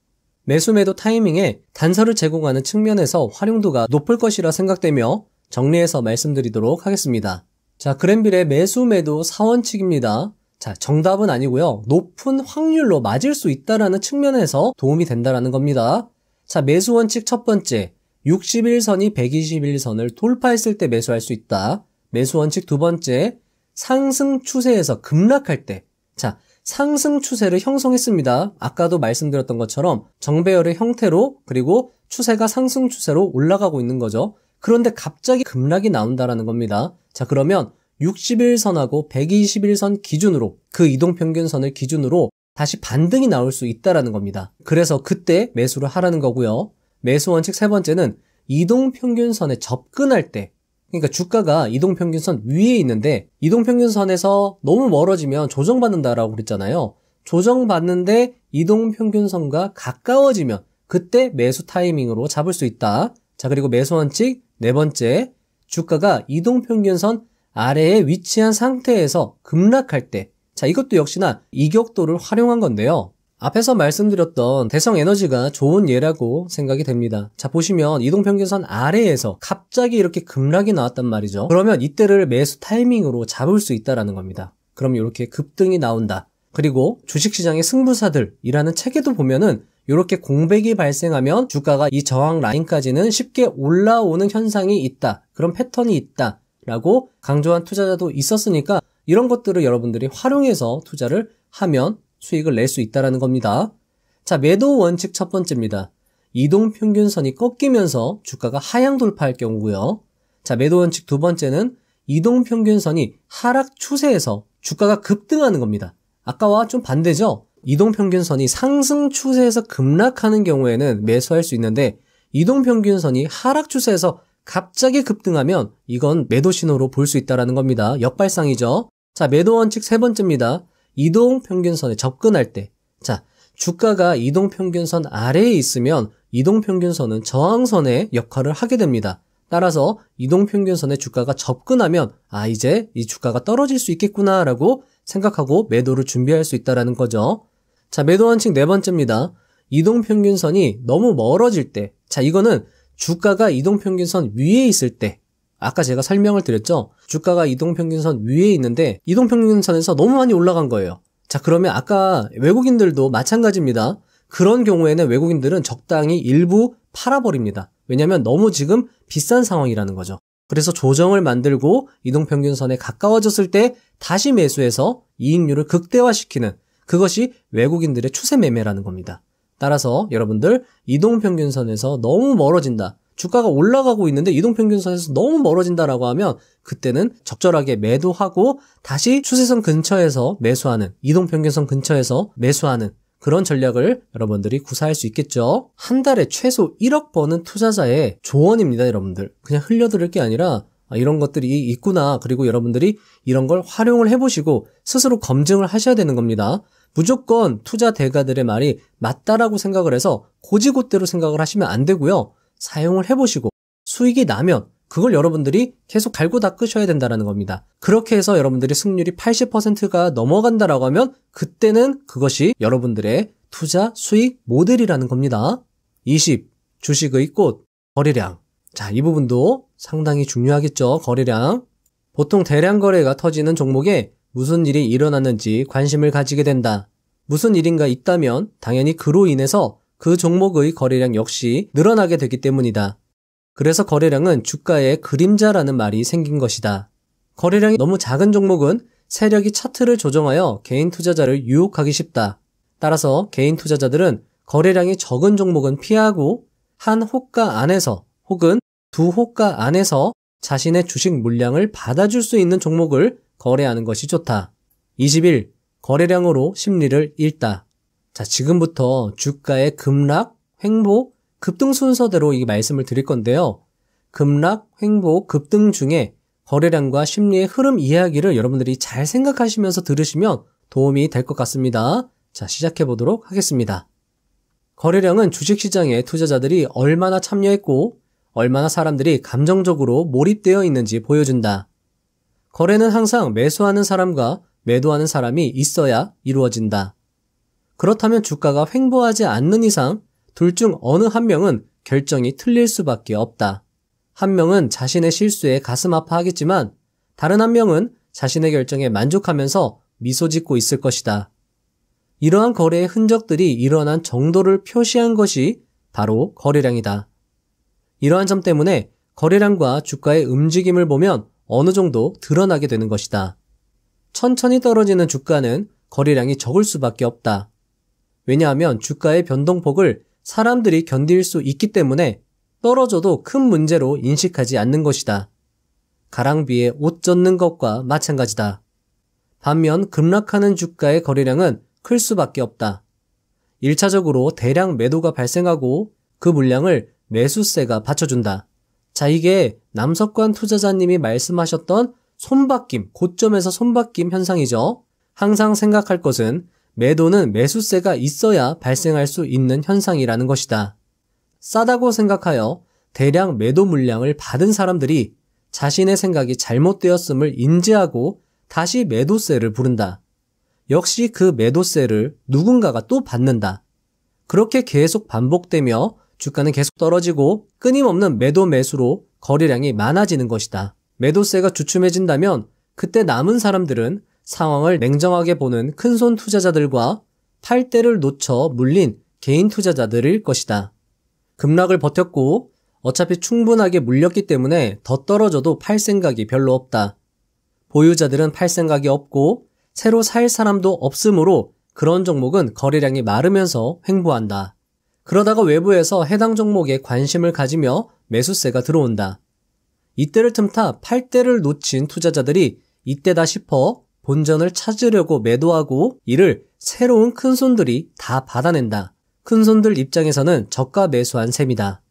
매수 매도 타이밍에 단서를 제공하는 측면에서 활용도가 높을 것이라 생각되며 정리해서 말씀드리도록 하겠습니다. 자, 그랜빌의 매수 매도 사 원칙입니다. 자, 정답은 아니고요. 높은 확률로 맞을 수 있다라는 측면에서 도움이 된다라는 겁니다. 자, 매수 원칙 첫 번째, 육십일 선이 백이십일 선을 돌파했을 때 매수할 수 있다. 매수 원칙 두 번째, 상승 추세에서 급락할 때. 자, 상승 추세를 형성했습니다. 아까도 말씀드렸던 것처럼 정배열의 형태로, 그리고 추세가 상승 추세로 올라가고 있는 거죠. 그런데 갑자기 급락이 나온다라는 겁니다. 자, 그러면 육십일 선하고 백이십일 선 기준으로, 그 이동평균선을 기준으로 다시 반등이 나올 수 있다라는 겁니다. 그래서 그때 매수를 하라는 거고요. 매수 원칙 세 번째는 이동평균선에 접근할 때, 그러니까 주가가 이동평균선 위에 있는데 이동평균선에서 너무 멀어지면 조정받는다라고 그랬잖아요. 조정받는데 이동평균선과 가까워지면 그때 매수 타이밍으로 잡을 수 있다. 자, 그리고 매수 원칙 네 번째, 주가가 이동평균선 아래에 위치한 상태에서 급락할 때. 자, 이것도 역시나 이격도를 활용한 건데요. 앞에서 말씀드렸던 대성에너지가 좋은 예라고 생각이 됩니다. 자, 보시면 이동평균선 아래에서 갑자기 이렇게 급락이 나왔단 말이죠. 그러면 이때를 매수 타이밍으로 잡을 수 있다라는 겁니다. 그럼 이렇게 급등이 나온다. 그리고 주식시장의 승부사들이라는 책에도 보면은 이렇게 공백이 발생하면 주가가 이 저항 라인까지는 쉽게 올라오는 현상이 있다, 그런 패턴이 있다 라고 강조한 투자자도 있었으니까 이런 것들을 여러분들이 활용해서 투자를 하면 수익을 낼 수 있다라는 겁니다. 자, 매도 원칙 첫 번째입니다. 이동평균선이 꺾이면서 주가가 하향 돌파할 경우고요. 자, 매도 원칙 두 번째는 이동평균선이 하락 추세에서 주가가 급등하는 겁니다. 아까와 좀 반대죠? 이동평균선이 상승 추세에서 급락하는 경우에는 매수할 수 있는데 이동평균선이 하락 추세에서 갑자기 급등하면 이건 매도 신호로 볼 수 있다라는 겁니다. 역발상이죠. 자, 매도 원칙 세 번째입니다. 이동평균선에 접근할 때. 자, 주가가 이동평균선 아래에 있으면 이동평균선은 저항선의 역할을 하게 됩니다. 따라서 이동평균선에 주가가 접근하면 아, 이제 이 주가가 떨어질 수 있겠구나라고 생각하고 매도를 준비할 수 있다라는 거죠. 자, 매도 원칙 네 번째입니다. 이동평균선이 너무 멀어질 때. 자, 이거는 주가가 이동평균선 위에 있을 때, 아까 제가 설명을 드렸죠. 주가가 이동평균선 위에 있는데 이동평균선에서 너무 많이 올라간 거예요. 자, 그러면 아까 외국인들도 마찬가지입니다. 그런 경우에는 외국인들은 적당히 일부 팔아버립니다. 왜냐하면 너무 지금 비싼 상황이라는 거죠. 그래서 조정을 만들고 이동평균선에 가까워졌을 때 다시 매수해서 이익률을 극대화시키는, 그것이 외국인들의 추세 매매라는 겁니다. 따라서 여러분들, 이동평균선에서 너무 멀어진다, 주가가 올라가고 있는데 이동평균선에서 너무 멀어진다라고 하면 그때는 적절하게 매도하고 다시 추세선 근처에서 매수하는, 이동평균선 근처에서 매수하는 그런 전략을 여러분들이 구사할 수 있겠죠. 한 달에 최소 일억 버는 투자자의 조언입니다. 여러분들 그냥 흘려들을 게 아니라 아, 이런 것들이 있구나, 그리고 여러분들이 이런 걸 활용을 해보시고 스스로 검증을 하셔야 되는 겁니다. 무조건 투자 대가들의 말이 맞다라고 생각을 해서 고지고대로 생각을 하시면 안 되고요. 사용을 해보시고 수익이 나면 그걸 여러분들이 계속 갈고 닦으셔야 된다는 겁니다. 그렇게 해서 여러분들이 승률이 팔십 퍼센트가 넘어간다라고 하면 그때는 그것이 여러분들의 투자 수익 모델이라는 겁니다. 이십. 주식의 꽃, 거래량. 자, 이 부분도 상당히 중요하겠죠. 거래량. 보통 대량 거래가 터지는 종목에 무슨 일이 일어났는지 관심을 가지게 된다. 무슨 일인가 있다면 당연히 그로 인해서 그 종목의 거래량 역시 늘어나게 되기 때문이다. 그래서 거래량은 주가의 그림자라는 말이 생긴 것이다. 거래량이 너무 작은 종목은 세력이 차트를 조정하여 개인 투자자를 유혹하기 쉽다. 따라서 개인 투자자들은 거래량이 적은 종목은 피하고 한 호가 안에서 혹은 두 호가 안에서 자신의 주식 물량을 받아줄 수 있는 종목을 거래하는 것이 좋다. 이십일. 거래량으로 심리를 읽다. 자, 지금부터 주가의 급락, 횡보, 급등 순서대로 이 말씀을 드릴 건데요. 급락, 횡보, 급등 중에 거래량과 심리의 흐름 이야기를 여러분들이 잘 생각하시면서 들으시면 도움이 될 것 같습니다. 자, 시작해 보도록 하겠습니다. 거래량은 주식시장에 투자자들이 얼마나 참여했고 얼마나 사람들이 감정적으로 몰입되어 있는지 보여준다. 거래는 항상 매수하는 사람과 매도하는 사람이 있어야 이루어진다. 그렇다면 주가가 횡보하지 않는 이상 둘 중 어느 한 명은 결정이 틀릴 수밖에 없다. 한 명은 자신의 실수에 가슴 아파하겠지만 다른 한 명은 자신의 결정에 만족하면서 미소 짓고 있을 것이다. 이러한 거래의 흔적들이 일어난 정도를 표시한 것이 바로 거래량이다. 이러한 점 때문에 거래량과 주가의 움직임을 보면 어느 정도 드러나게 되는 것이다. 천천히 떨어지는 주가는 거래량이 적을 수밖에 없다. 왜냐하면 주가의 변동폭을 사람들이 견딜 수 있기 때문에 떨어져도 큰 문제로 인식하지 않는 것이다. 가랑비에 옷 젖는 것과 마찬가지다. 반면 급락하는 주가의 거래량은 클 수밖에 없다. 일차적으로 대량 매도가 발생하고 그 물량을 매수세가 받쳐준다. 자, 이게 남석관 투자자님이 말씀하셨던 손바뀜, 고점에서 손바뀜 현상이죠. 항상 생각할 것은 매도는 매수세가 있어야 발생할 수 있는 현상이라는 것이다. 싸다고 생각하여 대량 매도 물량을 받은 사람들이 자신의 생각이 잘못되었음을 인지하고 다시 매도세를 부른다. 역시 그 매도세를 누군가가 또 받는다. 그렇게 계속 반복되며 주가는 계속 떨어지고 끊임없는 매도 매수로 거래량이 많아지는 것이다. 매도세가 주춤해진다면 그때 남은 사람들은 상황을 냉정하게 보는 큰손 투자자들과 팔대를 놓쳐 물린 개인 투자자들일 것이다. 급락을 버텼고 어차피 충분하게 물렸기 때문에 더 떨어져도 팔 생각이 별로 없다. 보유자들은 팔 생각이 없고 새로 살 사람도 없으므로 그런 종목은 거래량이 마르면서 횡보한다. 그러다가 외부에서 해당 종목에 관심을 가지며 매수세가 들어온다. 이때를 틈타 팔대를 놓친 투자자들이 이때다 싶어 본전을 찾으려고 매도하고 이를 새로운 큰손들이 다 받아낸다. 큰손들 입장에서는 저가 매수한 셈이다.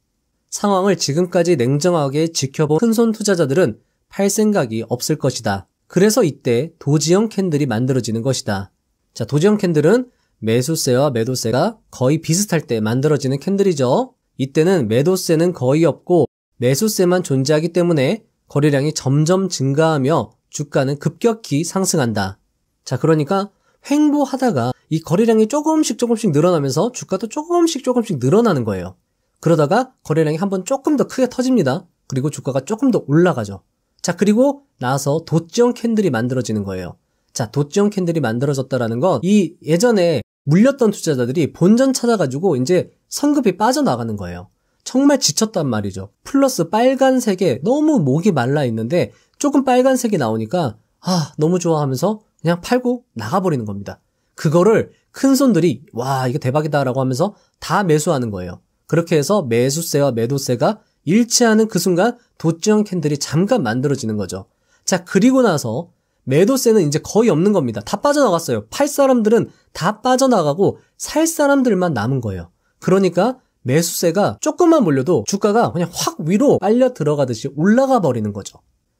상황을 지금까지 냉정하게 지켜본 큰손 투자자들은 팔 생각이 없을 것이다. 그래서 이때 도지형 캔들이 만들어지는 것이다. 자, 도지형 캔들은 매수세와 매도세가 거의 비슷할 때 만들어지는 캔들이죠. 이때는 매도세는 거의 없고 매수세만 존재하기 때문에 거래량이 점점 증가하며 주가는 급격히 상승한다. 자, 그러니까 횡보하다가 이 거래량이 조금씩 조금씩 늘어나면서 주가도 조금씩 조금씩 늘어나는 거예요. 그러다가 거래량이 한번 조금 더 크게 터집니다. 그리고 주가가 조금 더 올라가죠. 자, 그리고 나서 돗지형 캔들이 만들어지는 거예요. 자, 돗지형 캔들이 만들어졌다라는 건 이 예전에 물렸던 투자자들이 본전 찾아가지고 이제 성급히 빠져나가는 거예요. 정말 지쳤단 말이죠. 플러스 빨간색에 너무 목이 말라 있는데 조금 빨간색이 나오니까 아, 너무 좋아하면서 그냥 팔고 나가버리는 겁니다. 그거를 큰손들이 와, 이거 대박이다 라고 하면서 다 매수하는 거예요. 그렇게 해서 매수세와 매도세가 일치하는 그 순간 돗지형 캔들이 잠깐 만들어지는 거죠. 자, 그리고 나서 매도세는 이제 거의 없는 겁니다. 다 빠져나갔어요. 팔 사람들은 다 빠져나가고 살 사람들만 남은 거예요. 그러니까 매수세가 조금만 몰려도 주가가 그냥 확 위로 빨려 들어가듯이 올라가 버리는 거죠.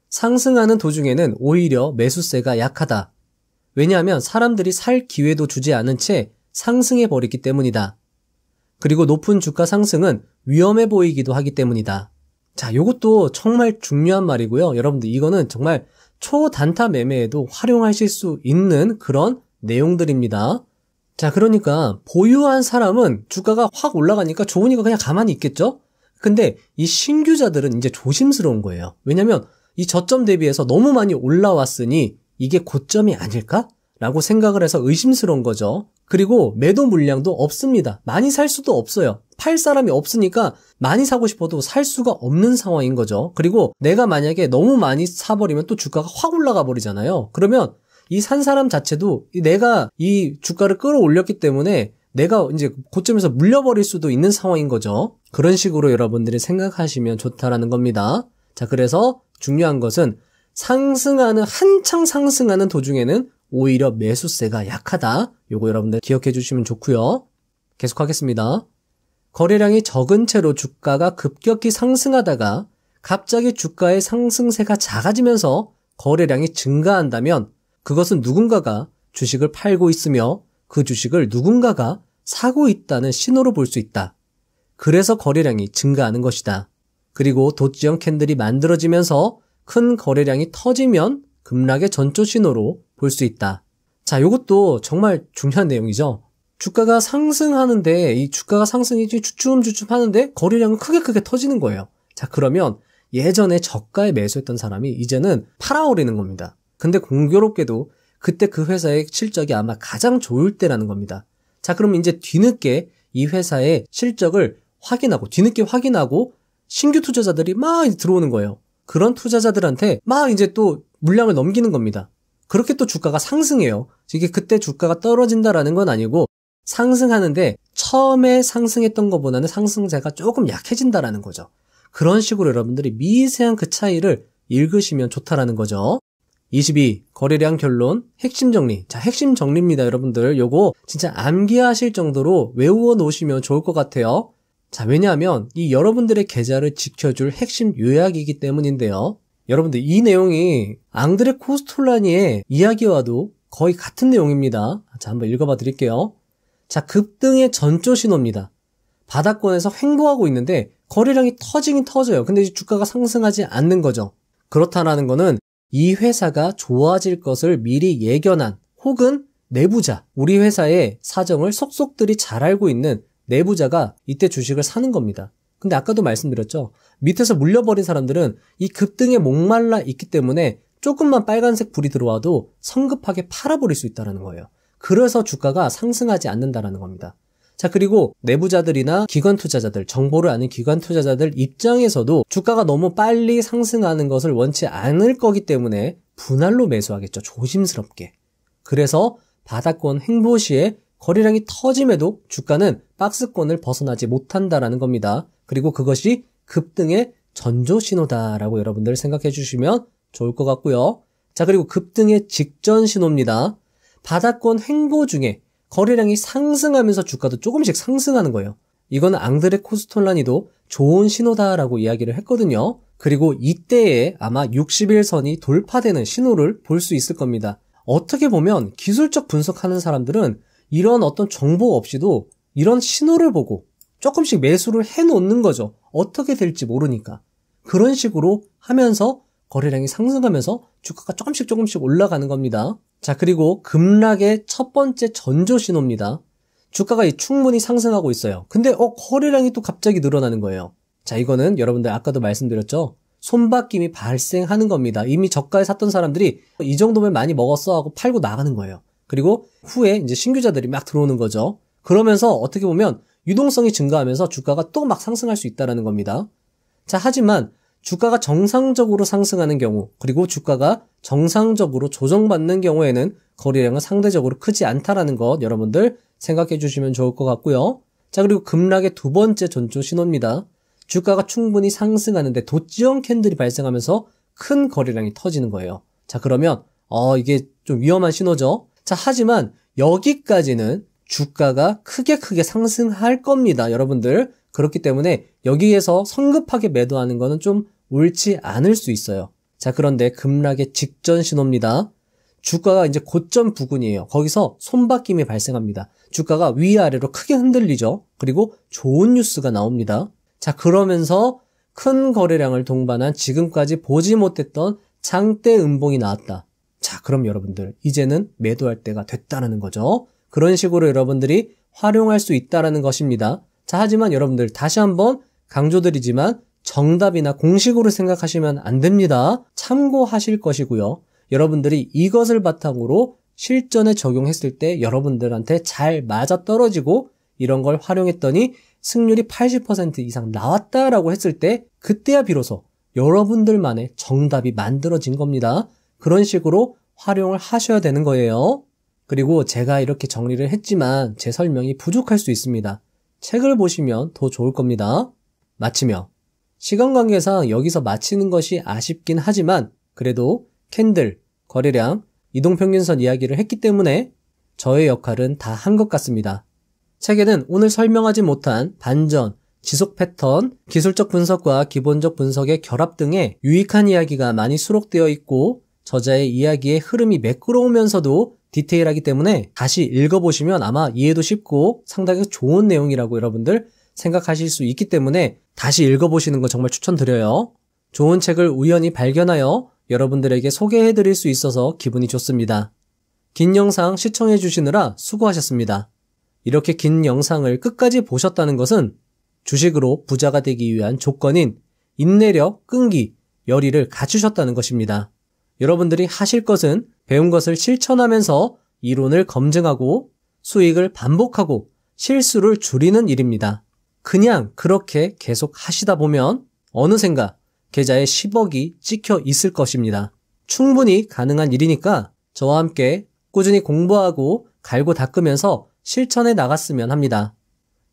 상승하는 도중에는 오히려 매수세가 약하다. 왜냐하면 사람들이 살 기회도 주지 않은 채 상승해버리기 때문이다. 그리고 높은 주가 상승은 위험해 보이기도 하기 때문이다. 자, 요것도 정말 중요한 말이고요. 여러분들 이거는 정말 초단타 매매에도 활용하실 수 있는 그런 내용들입니다. 자, 그러니까 보유한 사람은 주가가 확 올라가니까 좋으니까 그냥 가만히 있겠죠? 근데 이 신규자들은 이제 조심스러운 거예요. 왜냐면 이 저점 대비해서 너무 많이 올라왔으니 이게 고점이 아닐까? 라고 생각을 해서 의심스러운 거죠. 그리고 매도 물량도 없습니다. 많이 살 수도 없어요. 팔 사람이 없으니까 많이 사고 싶어도 살 수가 없는 상황인 거죠. 그리고 내가 만약에 너무 많이 사버리면 또 주가가 확 올라가 버리잖아요. 그러면 이 산 사람 자체도 내가 이 주가를 끌어올렸기 때문에 내가 이제 고점에서 물려버릴 수도 있는 상황인 거죠. 그런 식으로 여러분들이 생각하시면 좋다라는 겁니다. 자, 그래서 중요한 것은 상승하는 한창 상승하는 도중에는 오히려 매수세가 약하다. 요거 여러분들 기억해 주시면 좋고요. 계속하겠습니다. 거래량이 적은 채로 주가가 급격히 상승하다가 갑자기 주가의 상승세가 작아지면서 거래량이 증가한다면 그것은 누군가가 주식을 팔고 있으며 그 주식을 누군가가 사고 있다는 신호로 볼 수 있다. 그래서 거래량이 증가하는 것이다. 그리고 돗지형 캔들이 만들어지면서 큰 거래량이 터지면 급락의 전조 신호로 볼 수 있다. 자, 요것도 정말 중요한 내용이죠. 주가가 상승하는데 이 주가가 상승이 주춤주춤 하는데 거래량은 크게 크게 터지는 거예요. 자, 그러면 예전에 저가에 매수했던 사람이 이제는 팔아오르는 겁니다. 근데 공교롭게도 그때 그 회사의 실적이 아마 가장 좋을 때라는 겁니다. 자, 그럼 이제 뒤늦게 이 회사의 실적을 확인하고 뒤늦게 확인하고 신규 투자자들이 막 들어오는 거예요. 그런 투자자들한테 막 이제 또 물량을 넘기는 겁니다. 그렇게 또 주가가 상승해요. 이게 그때 주가가 떨어진다라는 건 아니고 상승하는데 처음에 상승했던 것보다는 상승세가 조금 약해진다라는 거죠. 그런 식으로 여러분들이 미세한 그 차이를 읽으시면 좋다라는 거죠. 이십이. 거래량 결론, 핵심 정리. 자, 핵심 정리입니다, 여러분들. 요거 진짜 암기하실 정도로 외워 놓으시면 좋을 것 같아요. 자, 왜냐하면 이 여러분들의 계좌를 지켜줄 핵심 요약이기 때문인데요. 여러분들 이 내용이 앙드레 코스톨라니의 이야기와도 거의 같은 내용입니다. 자, 한번 읽어봐 드릴게요. 자, 급등의 전조 신호입니다. 바닥권에서 횡보하고 있는데 거래량이 터지긴 터져요. 근데 이제 주가가 상승하지 않는 거죠. 그렇다라는 거는 이 회사가 좋아질 것을 미리 예견한 혹은 내부자, 우리 회사의 사정을 속속들이 잘 알고 있는 내부자가 이때 주식을 사는 겁니다. 근데 아까도 말씀드렸죠. 밑에서 물려버린 사람들은 이 급등에 목말라 있기 때문에 조금만 빨간색 불이 들어와도 성급하게 팔아버릴 수 있다는 거예요. 그래서 주가가 상승하지 않는다라는 겁니다. 자, 그리고 내부자들이나 기관 투자자들, 정보를 아는 기관 투자자들 입장에서도 주가가 너무 빨리 상승하는 것을 원치 않을 거기 때문에 분할로 매수하겠죠. 조심스럽게. 그래서 바닥권 횡보 시에 거래량이 터짐에도 주가는 박스권을 벗어나지 못한다라는 겁니다. 그리고 그것이 급등의 전조 신호다라고 여러분들 생각해 주시면 좋을 것 같고요. 자, 그리고 급등의 직전 신호입니다. 바닥권 횡보 중에 거래량이 상승하면서 주가도 조금씩 상승하는 거예요. 이건 앙드레 코스톨라니도 좋은 신호다라고 이야기를 했거든요. 그리고 이때에 아마 육십 일선이 돌파되는 신호를 볼 수 있을 겁니다. 어떻게 보면 기술적 분석하는 사람들은 이런 어떤 정보 없이도 이런 신호를 보고 조금씩 매수를 해놓는 거죠. 어떻게 될지 모르니까. 그런 식으로 하면서 거래량이 상승하면서 주가가 조금씩 조금씩 올라가는 겁니다. 자, 그리고 급락의 첫 번째 전조 신호입니다. 주가가 충분히 상승하고 있어요. 근데 어 거래량이 또 갑자기 늘어나는 거예요. 자, 이거는 여러분들 아까도 말씀드렸죠. 손바뀜이 발생하는 겁니다. 이미 저가에 샀던 사람들이 이 정도면 많이 먹었어 하고 팔고 나가는 거예요. 그리고 후에 이제 신규자들이 막 들어오는 거죠. 그러면서 어떻게 보면 유동성이 증가하면서 주가가 또 막 상승할 수 있다는 겁니다. 자, 하지만 주가가 정상적으로 상승하는 경우, 그리고 주가가 정상적으로 조정받는 경우에는 거래량은 상대적으로 크지 않다라는 것 여러분들 생각해 주시면 좋을 것 같고요. 자, 그리고 급락의 두 번째 전조 신호입니다. 주가가 충분히 상승하는데 돛지형 캔들이 발생하면서 큰 거래량이 터지는 거예요. 자, 그러면 어 이게 좀 위험한 신호죠. 자, 하지만 여기까지는 주가가 크게 크게 상승할 겁니다, 여러분들. 그렇기 때문에 여기에서 성급하게 매도하는 거는 좀 옳지 않을 수 있어요. 자, 그런데 급락의 직전 신호입니다. 주가가 이제 고점 부근이에요. 거기서 손바뀜이 발생합니다. 주가가 위아래로 크게 흔들리죠. 그리고 좋은 뉴스가 나옵니다. 자, 그러면서 큰 거래량을 동반한 지금까지 보지 못했던 장대 음봉이 나왔다. 자, 그럼 여러분들 이제는 매도할 때가 됐다라는 거죠. 그런 식으로 여러분들이 활용할 수 있다라는 것입니다. 자, 하지만 여러분들 다시 한번 강조드리지만 정답이나 공식으로 생각하시면 안 됩니다. 참고하실 것이고요. 여러분들이 이것을 바탕으로 실전에 적용했을 때 여러분들한테 잘 맞아떨어지고 이런 걸 활용했더니 승률이 팔십 퍼센트 이상 나왔다라고 했을 때 그때야 비로소 여러분들만의 정답이 만들어진 겁니다. 그런 식으로 활용을 하셔야 되는 거예요. 그리고 제가 이렇게 정리를 했지만 제 설명이 부족할 수 있습니다. 책을 보시면 더 좋을 겁니다. 마치며 시간 관계상 여기서 마치는 것이 아쉽긴 하지만 그래도 캔들, 거래량, 이동평균선 이야기를 했기 때문에 저의 역할은 다 한 것 같습니다. 책에는 오늘 설명하지 못한 반전, 지속 패턴, 기술적 분석과 기본적 분석의 결합 등의 유익한 이야기가 많이 수록되어 있고 저자의 이야기의 흐름이 매끄러우면서도 디테일하기 때문에 다시 읽어보시면 아마 이해도 쉽고 상당히 좋은 내용이라고 여러분들 생각하실 수 있기 때문에 다시 읽어보시는 거 정말 추천드려요. 좋은 책을 우연히 발견하여 여러분들에게 소개해드릴 수 있어서 기분이 좋습니다. 긴 영상 시청해주시느라 수고하셨습니다. 이렇게 긴 영상을 끝까지 보셨다는 것은 주식으로 부자가 되기 위한 조건인 인내력, 끈기, 열의를 갖추셨다는 것입니다. 여러분들이 하실 것은 배운 것을 실천하면서 이론을 검증하고 수익을 반복하고 실수를 줄이는 일입니다. 그냥 그렇게 계속 하시다 보면 어느샌가 계좌에 십억이 찍혀 있을 것입니다. 충분히 가능한 일이니까 저와 함께 꾸준히 공부하고 갈고 닦으면서 실천해 나갔으면 합니다.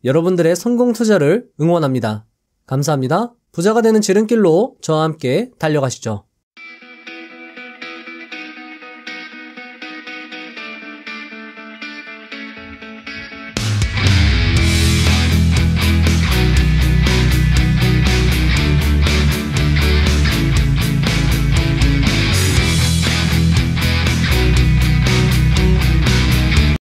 여러분들의 성공 투자를 응원합니다. 감사합니다. 부자가 되는 지름길로 저와 함께 달려가시죠.